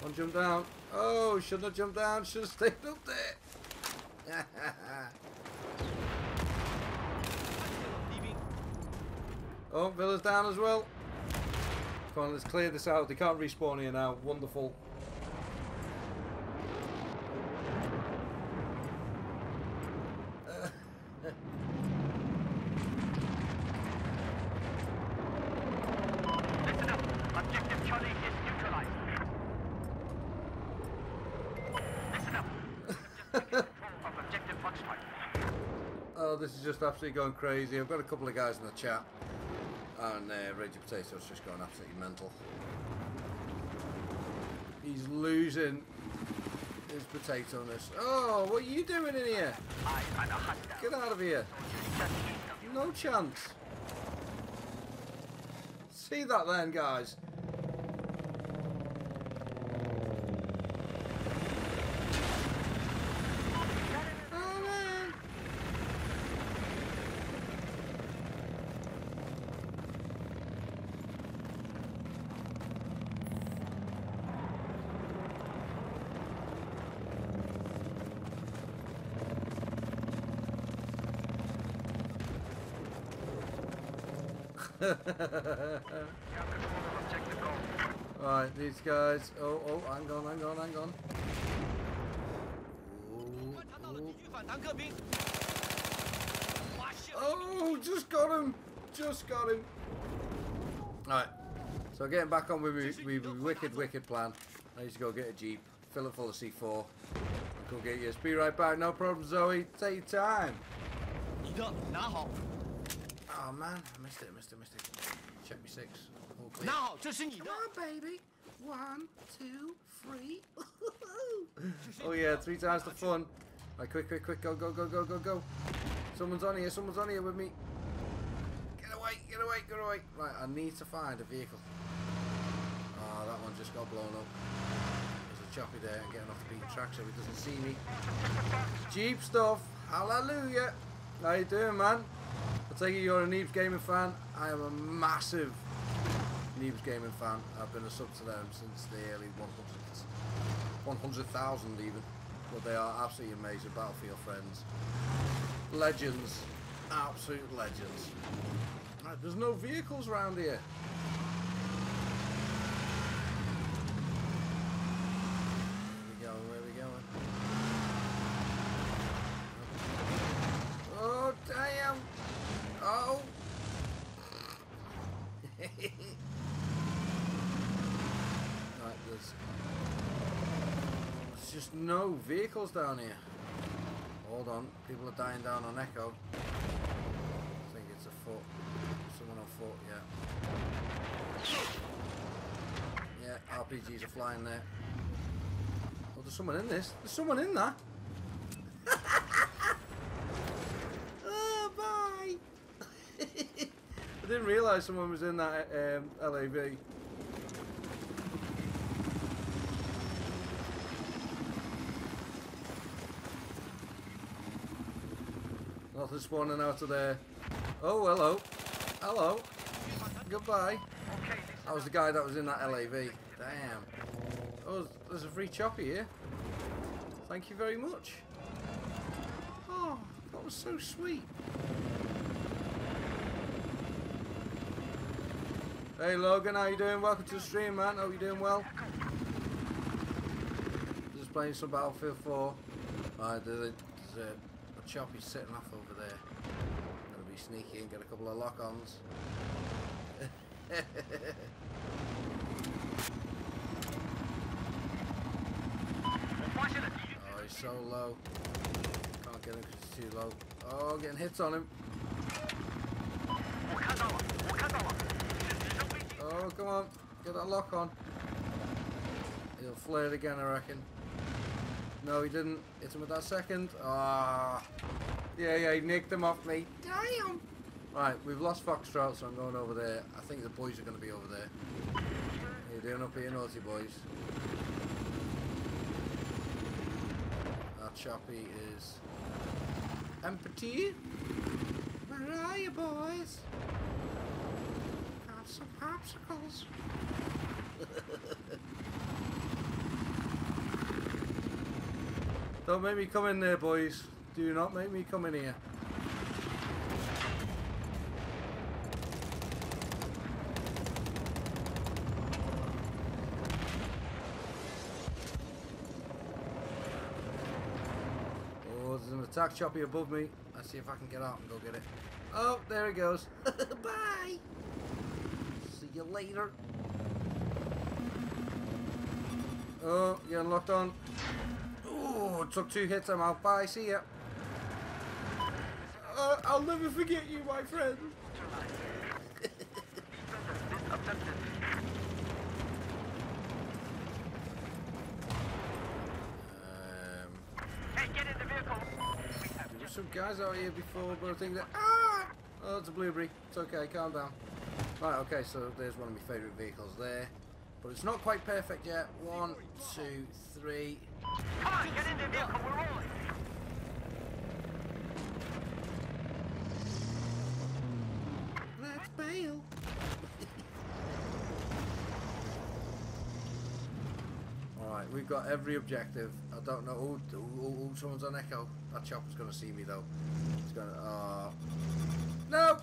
One jump down. Oh, shouldn't have jumped down. Should have stayed up there. Oh, Villa's down as well. Come on, let's clear this out. They can't respawn here now. Wonderful. Listen up. Objective Charlie is neutralized. Listen up. Just control of objective Foxtrot. Oh, this is just absolutely going crazy. I've got a couple of guys in the chat. And uh, Reggie Potato's just gone absolutely mental. He's losing his potato-ness. Oh, what are you doing in here? Get out of here. No chance. See that then, guys? Alright, these guys. Oh, oh, hang on, hang on, hang on. Oh, oh. Oh, just got him! Just got him! Alright, so getting back on with my wicked, wicked plan. I need to go get a Jeep, fill it full of C four, and go get yours. Be right back, no problem, Zoe. Take your time. Oh man, I missed it, I missed it, I missed it. Check me six. All clear. No, come on, baby. One, two, three. Oh yeah, three times the fun. Right, quick, quick, quick, go, go, go, go, go, go. Someone's on here, someone's on here with me. Get away, get away, get away. Right, I need to find a vehicle. Oh, that one just got blown up. There's a choppy there, I'm getting off the beaten track so he doesn't see me. Jeep stuff, hallelujah. How you doing, man? I take it you're a Nieves Gaming fan. I am a massive Nieves Gaming fan. I've been a sub to them since the early one hundreds. one hundred thousand even. But they are absolutely amazing. Battlefield friends. Legends. Absolute legends. Right, there's no vehicles around here. Where we going? Where we going? Oh, damn! Oh! Right, there's, there's just no vehicles down here. Hold on, people are dying down on Echo. I think it's a foot. Someone on foot, yeah. Yeah, R P Gs are flying there. Oh, there's someone in this. There's someone in that. I didn't realise someone was in that um, L A V. Nothing spawning out of there. Oh, hello. Hello. Goodbye. That was the guy that was in that L A V. Damn. Oh, there's a free choppy here. Thank you very much. Oh, that was so sweet. Hey Logan, how you doing? Welcome to the stream, man. Hope you're doing well. Just playing some Battlefield four. Right, there's a, there's a, a choppy sitting off over there. Gotta be sneaky and get a couple of lock-ons. so low. Can't get him because he's too low. Oh, getting hits on him. Oh, come on. Get that lock on. He'll flare it again, I reckon. No, he didn't. Hit him at that second. Ah. Oh. Yeah, yeah, he nicked him off me. Damn. Right, we've lost Foxtrot, so I'm going over there. I think the boys are going to be over there. You're doing up here, naughty boys. Our choppy is empty. Where are you, boys? Have some popsicles. Don't make me come in there, boys. Do not make me come in here. Oh, there's an attack choppy above me. Let's see if I can get out and go get it. Oh, there it goes. Bye. See you later. Oh, getting locked on. Oh, took two hits. I'm out. Bye. See ya. Uh, I'll never forget you, my friend. um, hey, get in the vehicle. There were some guys out here before, but I think that. Ah! Oh, it's a blueberry. It's okay. Calm down. Right. Okay. So there's one of my favourite vehicles there, but it's not quite perfect yet. One, two, three. Come on, get in the vehicle. We're rolling. Alright, we've got every objective. I don't know. Oh, oh, oh, someone's on echo. That chopper's going to see me, though. It's going to... Oh. No!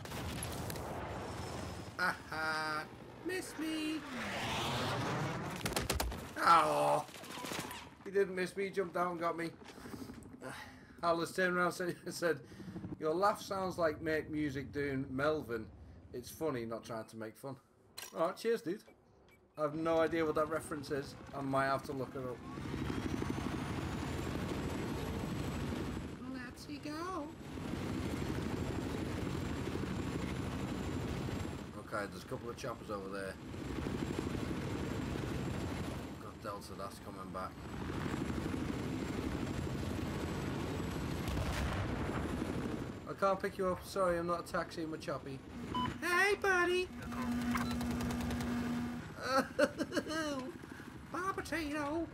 Aha! Miss me! Oh! He didn't miss me. He jumped down and got me. Howler's turned around and said, your laugh sounds like make music doing Melvin. It's funny, not trying to make fun. Alright, cheers, dude. I have no idea what that reference is. I might have to look it up. Let's go. Okay, there's a couple of choppers over there. Got Delta, that's coming back. I can't pick you up. Sorry, I'm not a taxi, I'm a choppy. Hey, buddy! Bar potato!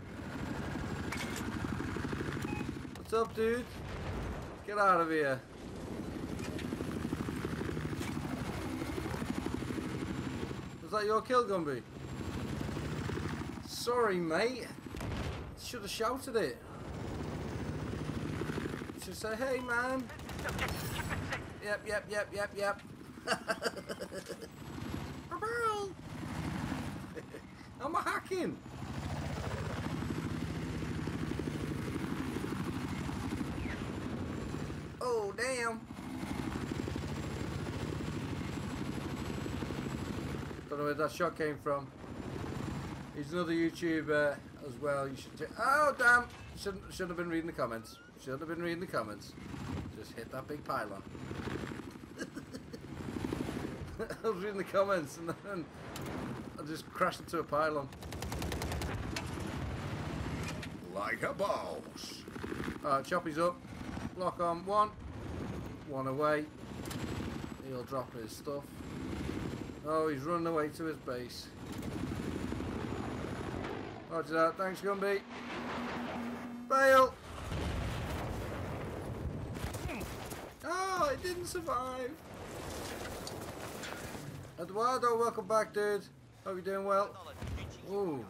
What's up, dude? Get out of here. Was that your kill, Gumby? Sorry, mate. Should have shouted it. Should say, hey, man. Yep, yep, yep, yep, yep. I'm a hacking. Oh, damn. Don't know where that shot came from. He's another YouTuber as well. You should check. Oh, damn. Shouldn't, should have been reading the comments. Should have been reading the comments. Just hit that big pylon. I was reading the comments and then I just crashed into a pylon. Like a boss. Alright, choppy's up. Lock on one. One away. He'll drop his stuff. Oh, he's running away to his base. Roger that. Thanks, Gumby. Bail. Oh, it didn't survive. Eduardo, welcome back, dude. Hope you're doing well. Ooh.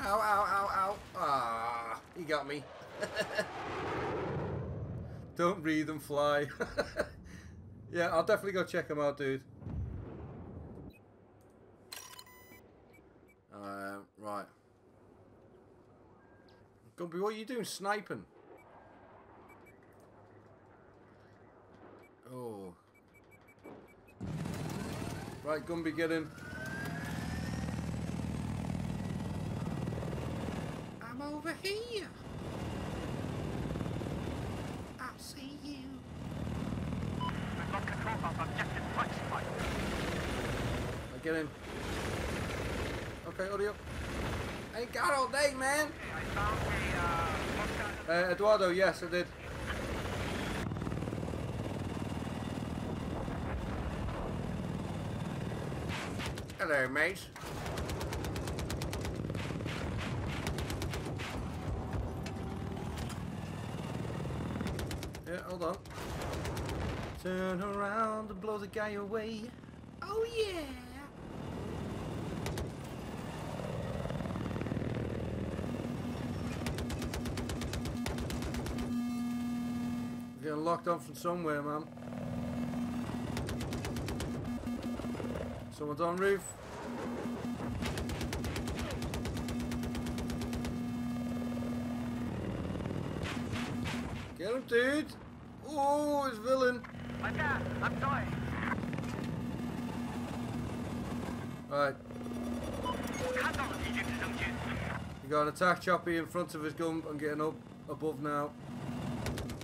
Ow, ow, ow, ow. Ah, he got me. Don't breathe and fly. Yeah, I'll definitely go check him out, dude. Uh, right. Gumby, what are you doing sniping? Oh. Right, Gumby, get in. Over here. Get in. Okay, audio. I ain't got all day, man. I found a, uh, uh, Eduardo, yes, I did. Hello, mate. Yeah, hold on. Turn around and blow the guy away. Oh yeah! We're getting locked on from somewhere, man. Someone's on roof. Get him, dude! Oh, it's villain! My dad, I'm dying. Alright. You got an attack choppy in front of his gun. I'm getting up above now.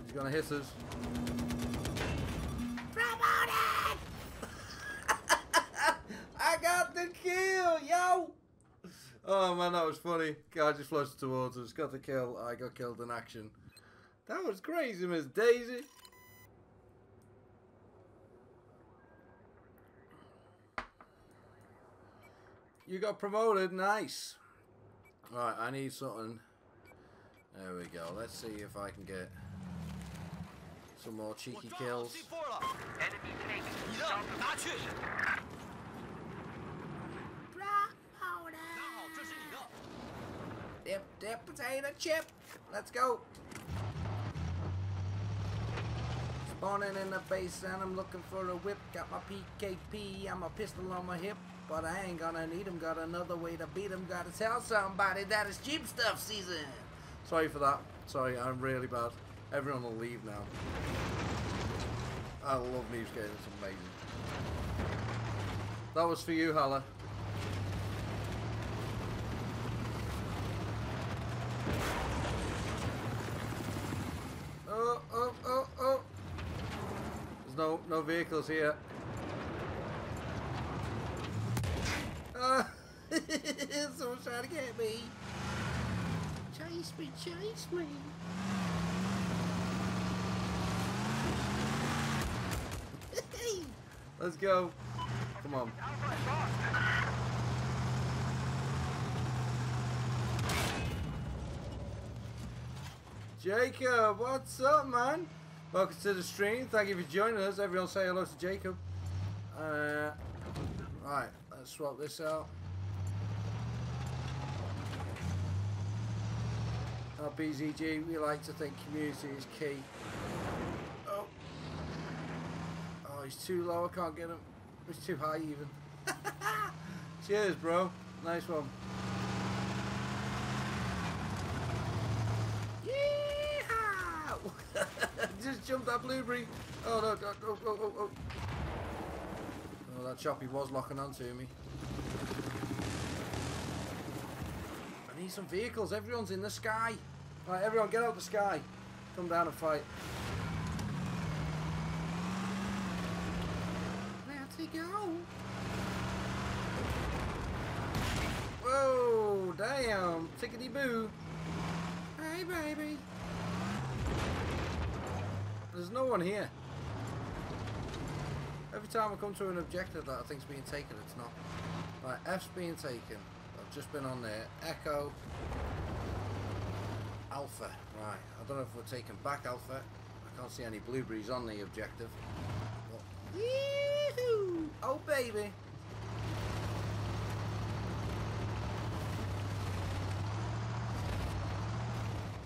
He's gonna hit us. I got the kill, yo! Oh man, that was funny. Guy just floated towards us, got the kill. I got killed in action. That was crazy, Miss Daisy. You got promoted, nice. Alright, I need something. There we go. Let's see if I can get some more cheeky kills. Dip, dip, potato chip. Let's go. Spawning in the base and I'm looking for a whip. Got my P K P and my pistol on my hip. But I ain't gonna need him, got another way to beat him, gotta tell somebody that it's cheap stuff season. Sorry for that. Sorry, I'm really bad. Everyone will leave now. I love Nieves Gaming, it's amazing. That was for you, Hala. Oh, oh, oh, oh. There's no, no vehicles here. Someone's trying to get me. Chase me, chase me. Let's go. Come on. Jacob, what's up, man? Welcome to the stream. Thank you for joining us. Everyone say hello to Jacob. Uh, right, let's swap this out. At B Z G, we like to think community is key. Oh, oh, he's too low. I can't get him. He's too high even. Cheers, bro. Nice one. Yeah! Just jumped that blueberry. Oh no! Oh, oh, oh, oh. Oh, that choppy was locking onto me. I need some vehicles. Everyone's in the sky. Right, everyone get out the sky. Come down and fight. Let's go. Whoa, damn. Tickety boo. Hey, baby. There's no one here. Every time I come to an objective that I think's being taken, it's not. Right, F's being taken. I've just been on there. Echo. Alpha. Right. I don't know if we're taking back Alpha. I can't see any blueberries on the objective. But... Yee-hoo! Oh, baby.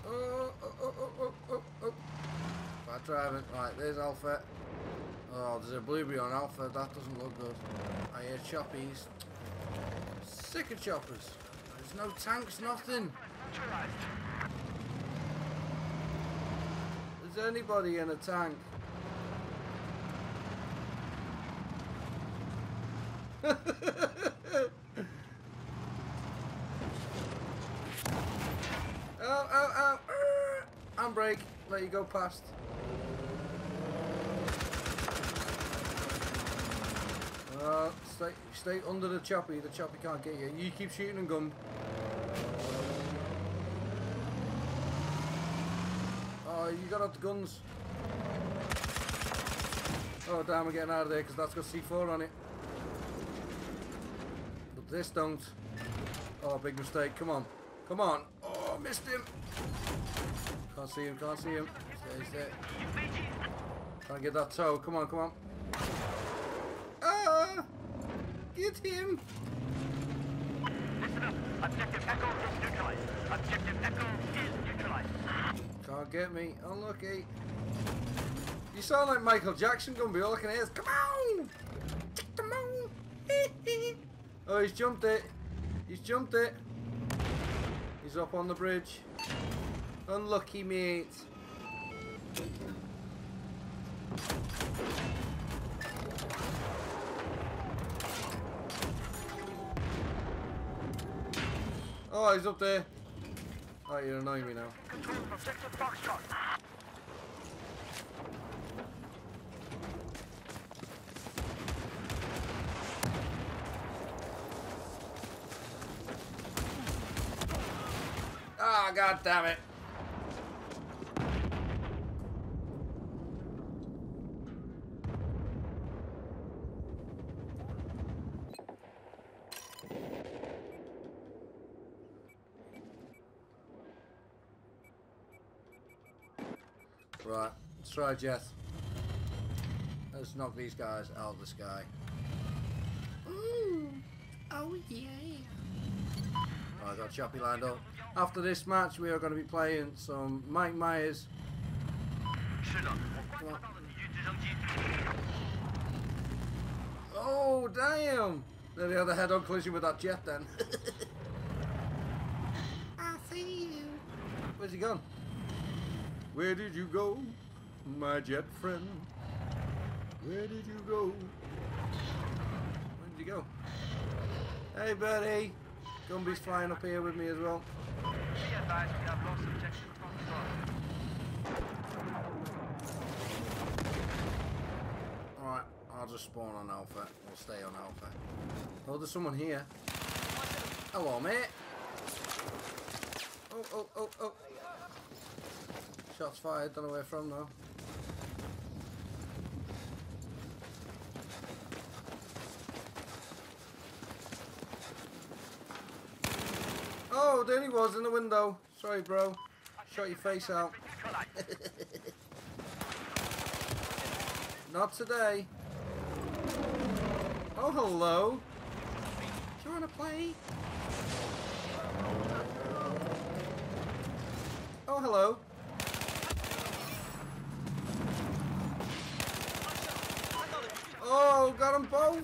Oh, oh, oh, oh, oh, oh. Bad driving. Right. There's Alpha. Oh, there's a blueberry on Alpha. That doesn't look good. I hear choppies. Sick of choppers. There's no tanks, nothing. Is anybody in a tank? oh, oh, oh. Handbrake. Let you go past. No, stay, stay under the choppy. The choppy can't get you. You keep shooting and gun. Oh, you got out the guns. Oh damn, we're getting out of there because that's got C four on it. But this don't. Oh, big mistake. Come on. Come on. Oh, missed him. Can't see him. Can't see him. Stays there. Can't get that toe. Come on, come on. Ah! Get him! Listen up. Objective Echo is neutralized. Objective Echo is neutralized. Can't get me. Unlucky. You sound like Michael Jackson, Gumby. All I can hear is, come on! Come on! Oh, he's jumped it. He's jumped it. He's up on the bridge. Unlucky, mate. Oh, he's up there. Oh, you're annoying me now. Control objective Foxtrot. Ah, oh, god damn it. Right, let's try Jeth. Let's knock these guys out of the sky. Ooh, oh yeah. I got Choppy lined up. After this match, we are going to be playing some Mike Myers. Oh, damn! Then they had a head-on collision with that jet then. I see you. Where's he gone? Where did you go, my jet friend? Where did you go? Where did you go? Hey, buddy. Gumby's flying up here with me as well. Alright, I'll just spawn on Alpha. We'll stay on Alpha. Oh, there's someone here. Hello, mate. Oh, oh, oh, oh. Shots fired. Don't know where from now. Oh, there he was in the window. Sorry, bro. Shot your face out. Not today. Oh, hello. Do you want to play? Oh, hello. Oh, got them both.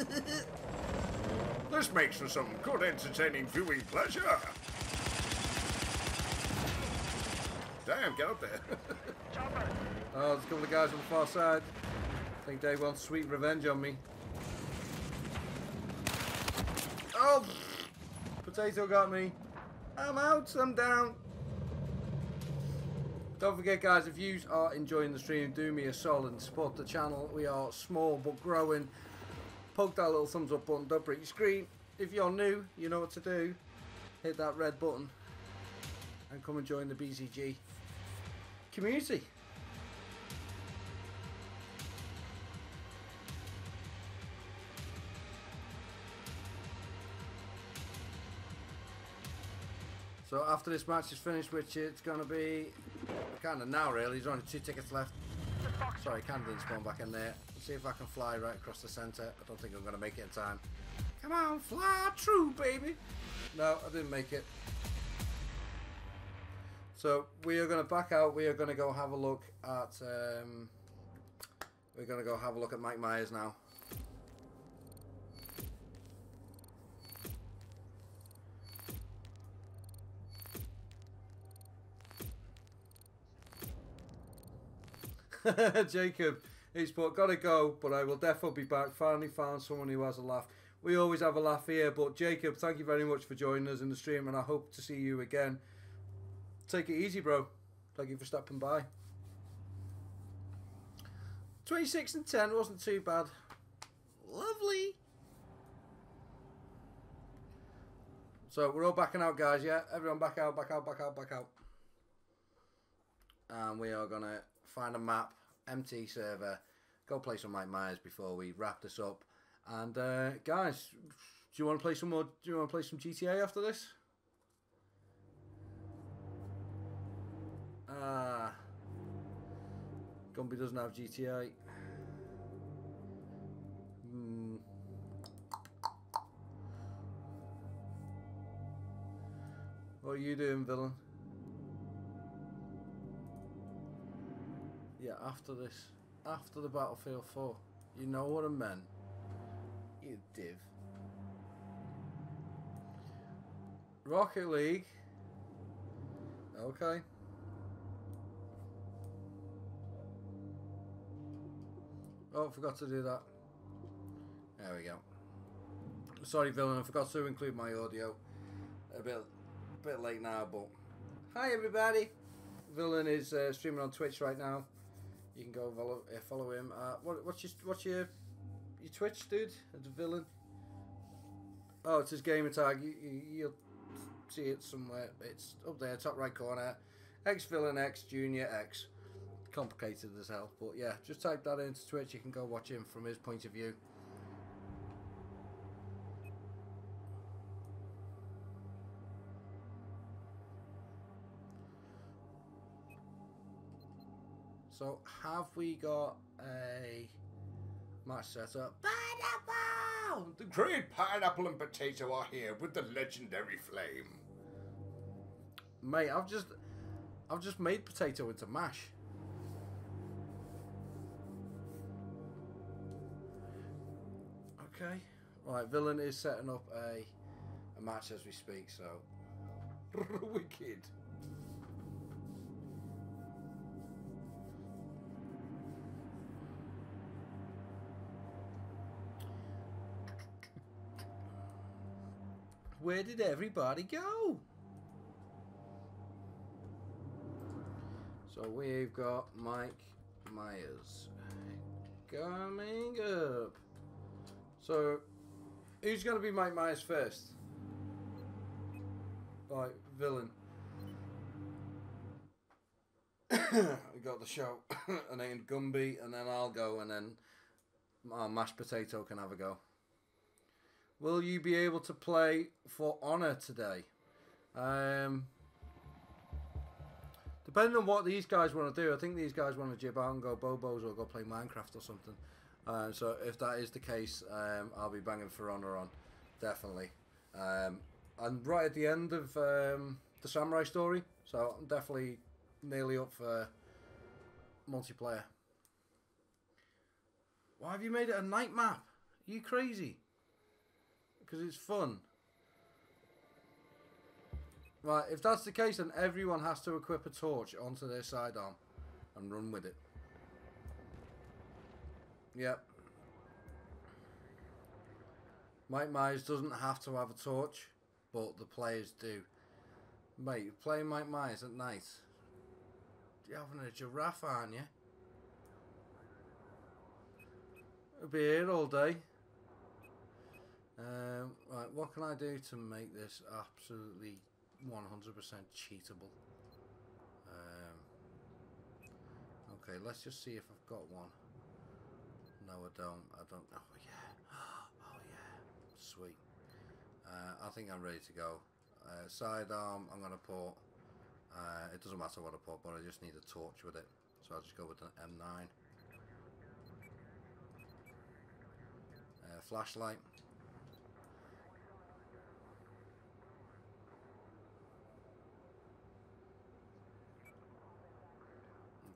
Damn. This makes for some good entertaining viewing pleasure. Damn, get up there. Oh, there's a couple of guys on the far side. I think they want sweet revenge on me. Oh, potato got me. I'm out, I'm down. Don't forget, guys, if you are enjoying the stream, do me a solid and support the channel. We are small but growing. Poke that little thumbs up button, don't break your screen. If you're new, you know what to do. Hit that red button and come and join the B Z G community. So after this match is finished, which it's going to be kind of now really, there's only two tickets left. Sorry, Candy didn't spawn back in there. See if I can fly right across the centre. I don't think I'm going to make it in time. Come on, fly true, baby. No, I didn't make it. So we are going to back out. We are going to go have a look at. Um, we're going to go have a look at Mike Myers now. Jacob. He's put, gotta go, but I will definitely be back. Finally found someone who has a laugh. We always have a laugh here, but Jacob, thank you very much for joining us in the stream, and I hope to see you again. Take it easy, bro. Thank you for stopping by. twenty-six and ten wasn't too bad. So we're all backing out, guys, yeah? Everyone back out, back out, back out, back out. And we are going to find a map, empty server, go play some Mike Myers before we wrap this up. And, uh, guys, do you want to play some more, do you want to play some G T A after this? Ah. Gumby doesn't have G T A. Hmm. What are you doing, villain? Yeah, after this. After the Battlefield four. You know what I meant. You div. Rocket League. Okay. Oh, forgot to do that. There we go. Sorry, villain, I forgot to include my audio. A bit... bit late now, but hi everybody. Villain is uh, streaming on Twitch right now. You can go follow, uh, follow him. Uh, what, what's your what's your your Twitch, dude? It's Villain. Oh, it's his gamer tag. You, you, you'll see it somewhere. It's up there, top right corner. X Villain X Junior X. Complicated as hell, but yeah, just type that into Twitch. You can go watch him from his point of view. So, have we got a match set up? Pineapple! The great pineapple and potato are here with the legendary flame. Mate, I've just, I've just made potato into mash. Okay. Right, Villain is setting up a, a match as we speak, so... Wicked. Where did everybody go? So we've got Mike Myers coming up. So who's going to be Mike Myers first? Like Villain. We got the show and then Gumby, and then I'll go, and then our mashed potato can have a go. Will you be able to play For Honor today? Um, depending on what these guys want to do. I think these guys want to jib out and go Bobos or go play Minecraft or something. Uh, so if that is the case, um, I'll be banging For Honor on, definitely. Um, I'm right at the end of um, the Samurai Story, so I'm definitely nearly up for multiplayer. Why have you made it a night map? Are you crazy? Because it's fun. Right, if that's the case, then everyone has to equip a torch onto their sidearm and run with it. Yep. Mike Myers doesn't have to have a torch, but the players do. Mate, you're playing Mike Myers at night. You're having a giraffe, aren't you? It'll be here all day. Um, right, what can I do to make this absolutely one hundred percent cheatable? Um, okay, let's just see if I've got one. No, I don't. I don't. Oh, yeah. Oh, yeah. Sweet. Uh, I think I'm ready to go. Uh, sidearm, I'm going to put... Uh, it doesn't matter what I put, but I just need a torch with it. So I'll just go with an M nine. Uh, flashlight.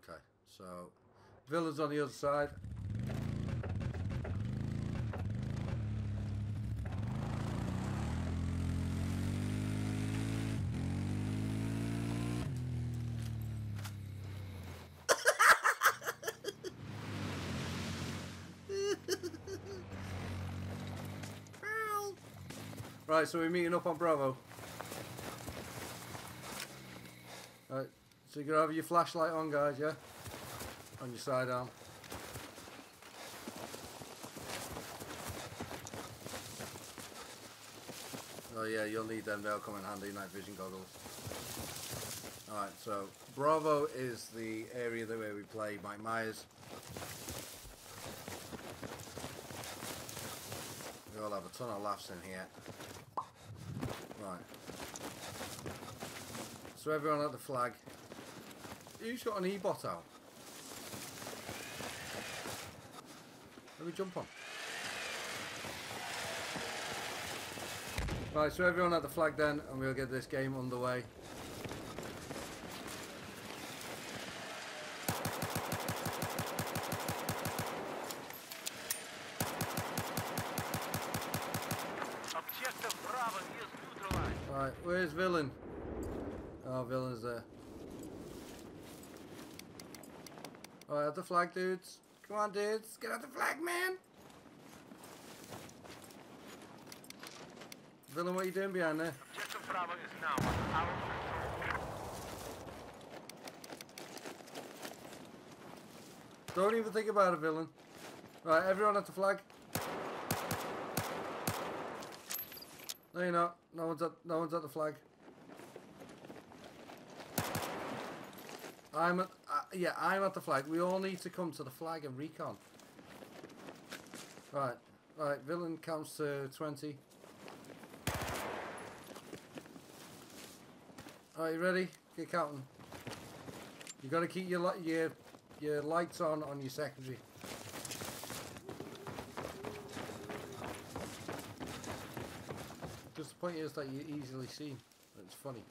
Okay, so Villain's on the other side. Right, so we're meeting up on Bravo. Right. So you're going to have your flashlight on, guys, yeah? On your sidearm. Oh yeah, you'll need them. They'll come in handy, night vision goggles. Alright, so Bravo is the area that where we play Mike Myers. We all have a ton of laughs in here. Right. So everyone at the flag. Who's got an E-bot out? Let me jump on. Right, so everyone at the flag then, and we'll get this game underway. Objective Bravo is neutralized. Right, where's Villain? Oh, Villain's there. Alright, at the flag, dudes. Come on, dudes, get out the flag, man! Villain, what are you doing behind there? Objective Bravo is now on our control. Don't even think about it, Villain. Right, everyone at the flag. No, you're not. No one's at, no one's at the flag. I'm at... Yeah, I'm at the flag. We all need to come to the flag and recon. Right, right. Villain counts to twenty. Alright, you ready? Get counting. You got to keep your your your lights on on your secondary. Just the point is that you're easily seen. It's funny.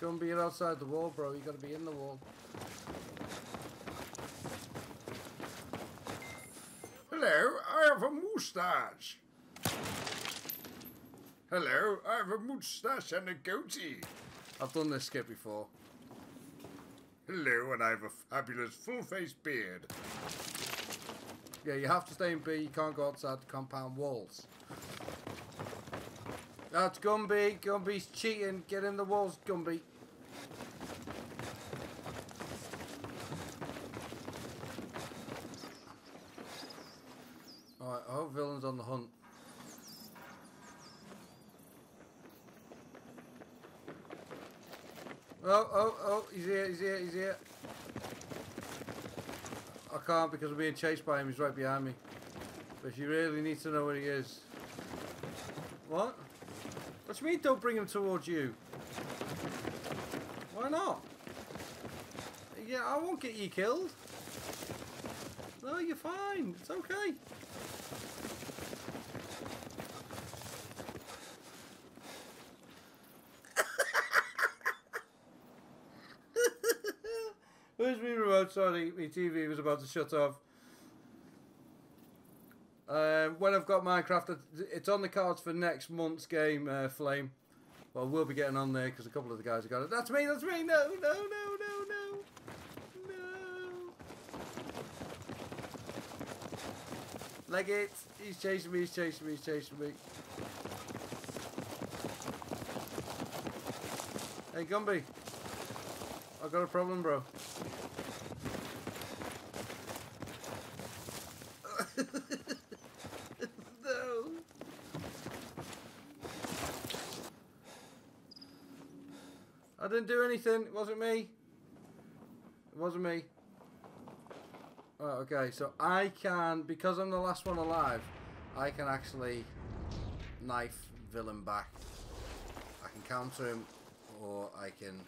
Don't be outside the wall, bro. You gotta be in the wall. Hello, I have a moustache. Hello, I have a moustache and a goatee. I've done this skit before. Hello, and I have a fabulous full-face beard. Yeah, you have to stay in B. You can't go outside the compound walls. That's Gumby. Gumby's cheating. Get in the walls, Gumby. Alright, I hope Villain's on the hunt. Oh, oh, oh, he's here, he's here, he's here. I can't because I'm being chased by him, he's right behind me. But if you really need to know where he is. What? What do you mean don't bring him towards you? Why not? Yeah, I won't get you killed. No, you're fine. It's okay. Where's my remote? Sorry, my T V was about to shut off. Uh, when I've got Minecraft, it's on the cards for next month's game, uh, Flame. Well, we'll be getting on there because a couple of the guys have got it. That's me, that's me! No, no, no, no, no! No! Leg it! He's chasing me, he's chasing me, he's chasing me. Hey, Gumby. I've got a problem, bro. I didn't do anything, it wasn't me. It wasn't me. Alright, okay, so I can, because I'm the last one alive, I can actually knife Villain back. I can counter him, or I can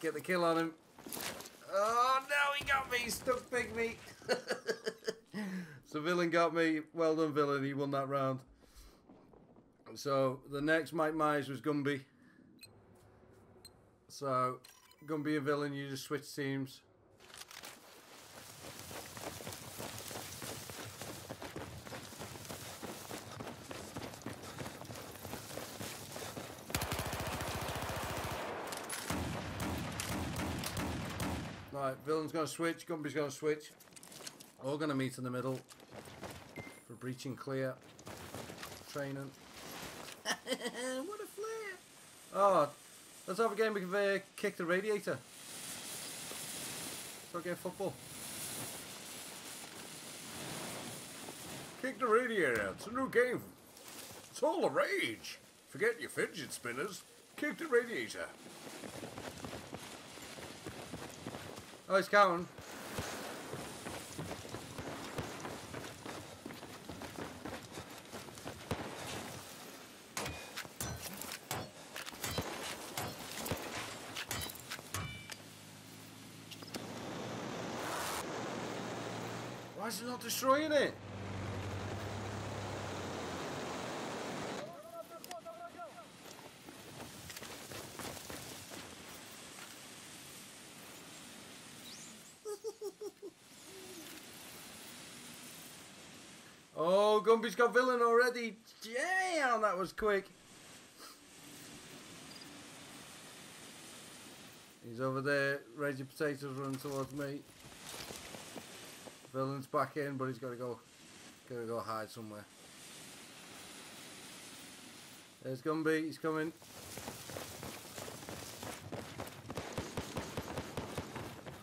get the kill on him. Oh no, he got me, he stuck big meat. So Villain got me, well done Villain, he won that round. So the next Mike Myers was Gumby. So, gonna be a Villain, you just switch teams. Right, Villain's gonna switch, Gumby's gonna switch. All gonna meet in the middle for breaching clear. Training. What a flare! Oh. Let's have a game of uh, kick the radiator. Let's go get football. Kick the radiator out. It's a new game. It's all the rage. Forget your fidget spinners. Kick the radiator. Oh, he's coming. Why is it not destroying it? Oh, Gumby's got villain already. Damn, that was quick. He's over there. Raise your potatoes, running towards me. Villain's back in, but he's got to go. Got to go hide somewhere. There's Gumby. He's coming.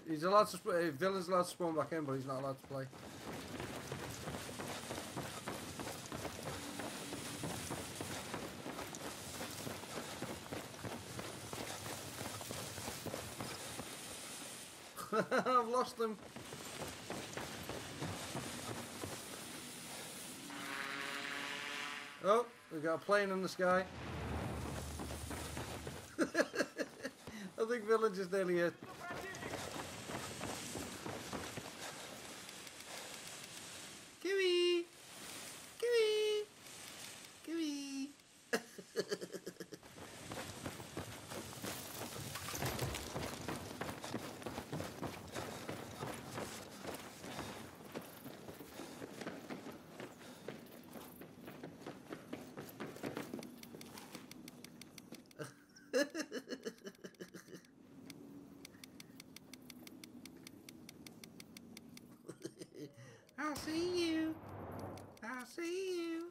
He's allowed to. Uh, villain's allowed to spawn back in, but he's not allowed to play. I've lost them. Oh, we've got a plane in the sky. I think village is nearly here. Kiwi! Kiwi! Kiwi! I'll see you. I'll see you.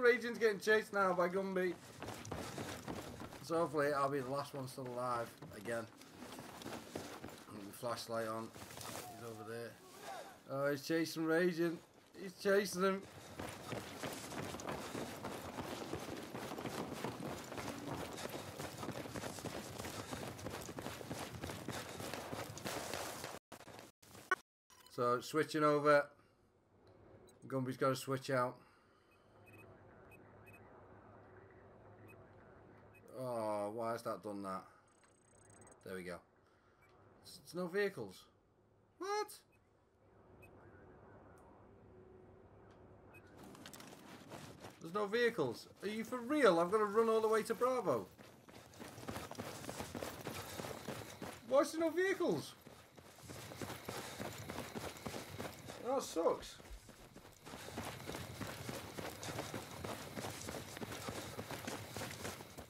Raging's getting chased now by Gumby. So hopefully I'll be the last one still alive again. Flashlight on. He's over there. Oh, he's chasing Raging. He's chasing him. So switching over. Gumby's got to switch out. Oh, why has that done that? There we go. It's, it's no vehicles. What? There's no vehicles. Are you for real? I've got to run all the way to Bravo. Why is there no vehicles? That sucks.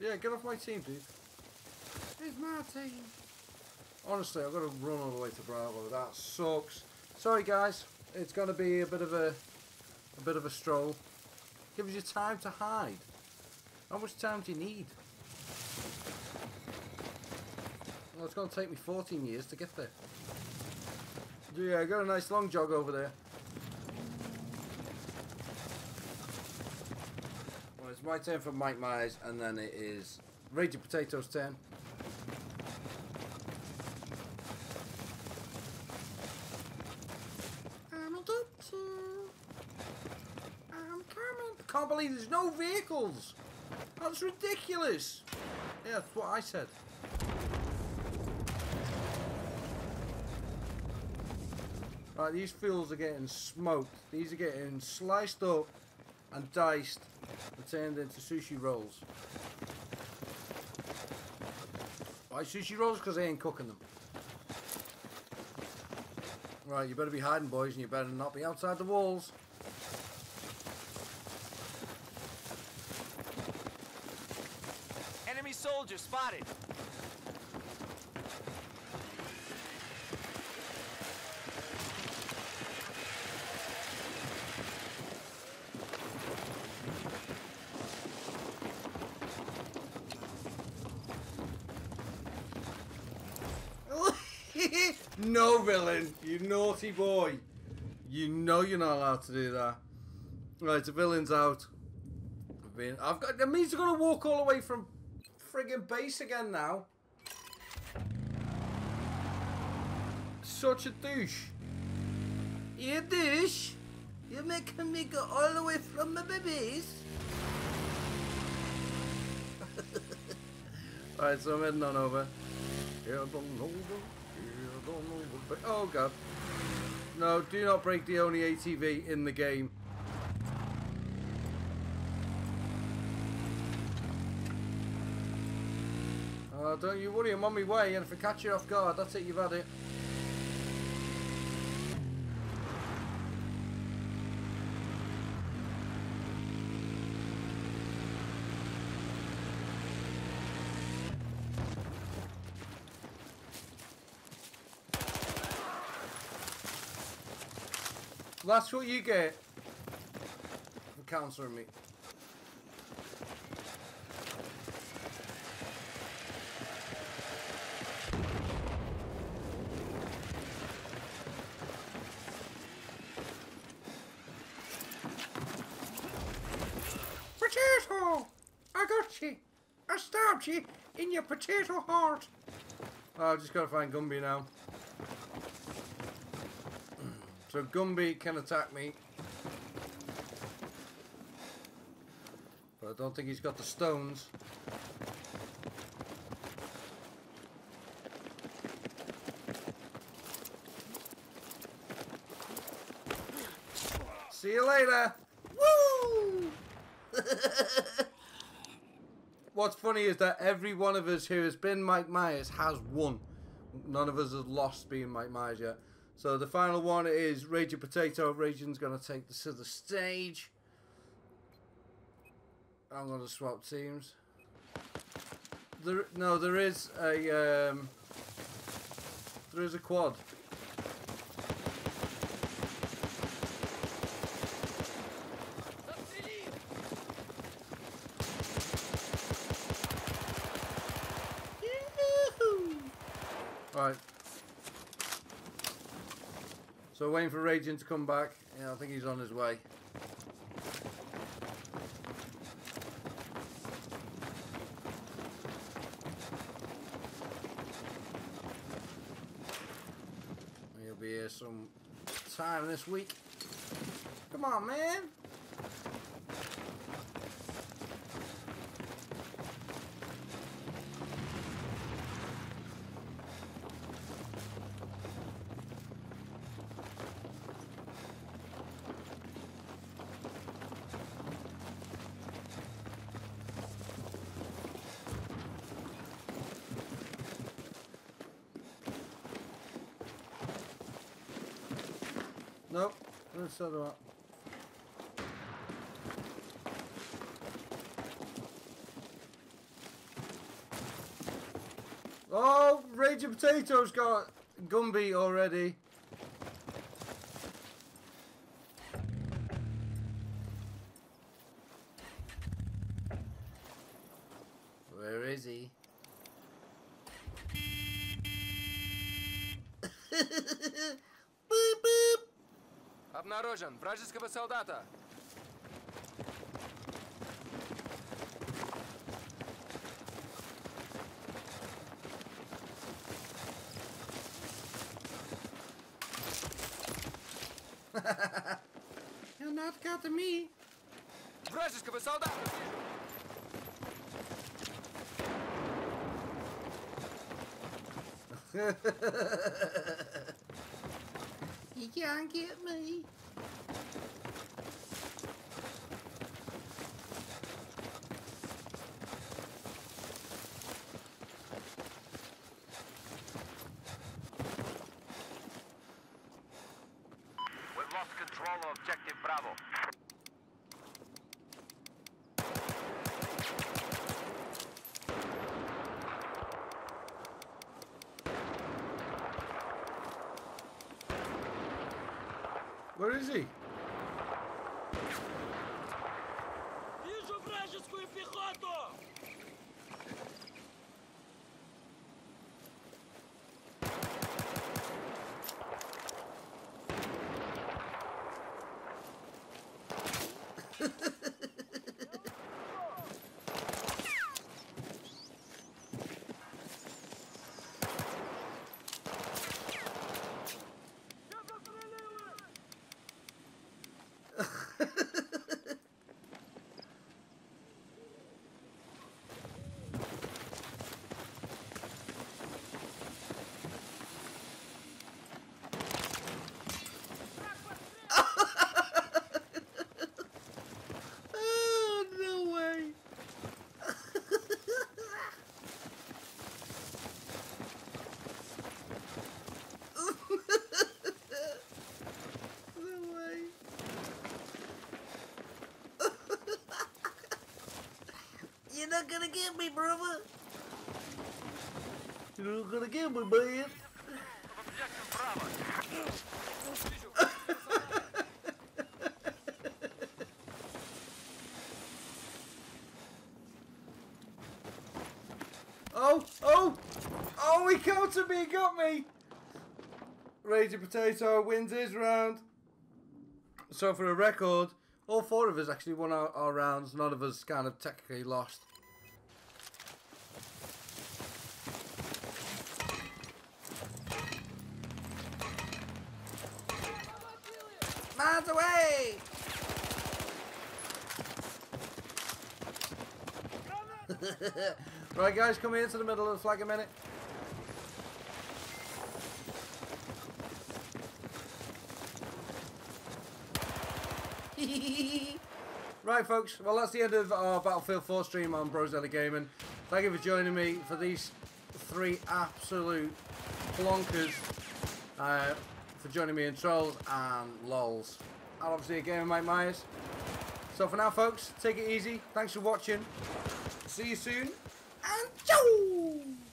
Yeah, get off my team, dude. It's my team. Honestly, I've got to run all the way to Bravo. That sucks. Sorry, guys. It's going to be a bit of a, a bit of a stroll. Gives you time to hide. How much time do you need? Well, it's going to take me fourteen years to get there. Yeah, I got a nice long jog over there. Well, it's my turn for Mike Myers, and then it is Raging Potato's turn. I'm a doctor. I'm coming. I can't believe there's no vehicles. That's ridiculous. Yeah, that's what I said. Right, these fools are getting smoked. These are getting sliced up and diced and turned into sushi rolls. Why sushi rolls? Because they ain't cooking them. Right, you better be hiding, boys, and you better not be outside the walls. Enemy soldier spotted. No, villain, you naughty boy. You know you're not allowed to do that. Right, the villain's out. I've been, I've got. That means I've got to walk all the way from friggin' base again now. Such a douche. You douche. You're making me go all the way from my babies. Alright, so I'm heading on over. Oh god. No, do not break the only A T V in the game. Oh, don't you worry, I'm on my way, and if I catch you off guard, that's it, you've had it. That's what you get for countering me. Potato! I got you! I stabbed you in your potato heart! Oh, I've just got to find Gumby now. So Gumby can attack me. But I don't think he's got the stones. See you later! Woo! What's funny is that every one of us who has been Mike Myers has won. None of us has lost being Mike Myers yet. So the final one is Raging Potato. Raging's going to take this to the stage. I'm going to swap teams. There, no, there is a um, there is a quad. All right. So waiting for Raging to come back. Yeah, I think he's on his way. He'll be here some time this week. Come on, man. Nope, let's set them up. Oh, Raging Potato's got Gumby already. Where is he? Обнаружен вражеского солдата. You're not getting me. Вражеского солдата. You can't get me. Where is he? You're not gonna get me, brother. You're not gonna get me, man. Oh, oh, oh, he countered me, he got me. Raging Potato wins his round. So for a record, all four of us actually won our, our rounds. None of us kind of technically lost. Miles away! Right guys, come here to the middle of the flag a minute. Right folks, well that's the end of our Battlefield four stream on Brozelli Gaming. Thank you for joining me for these three absolute plonkers, uh, for joining me in Trolls and Lols, and obviously again with Mike Myers. So for now folks, take it easy, thanks for watching, see you soon, and ciao!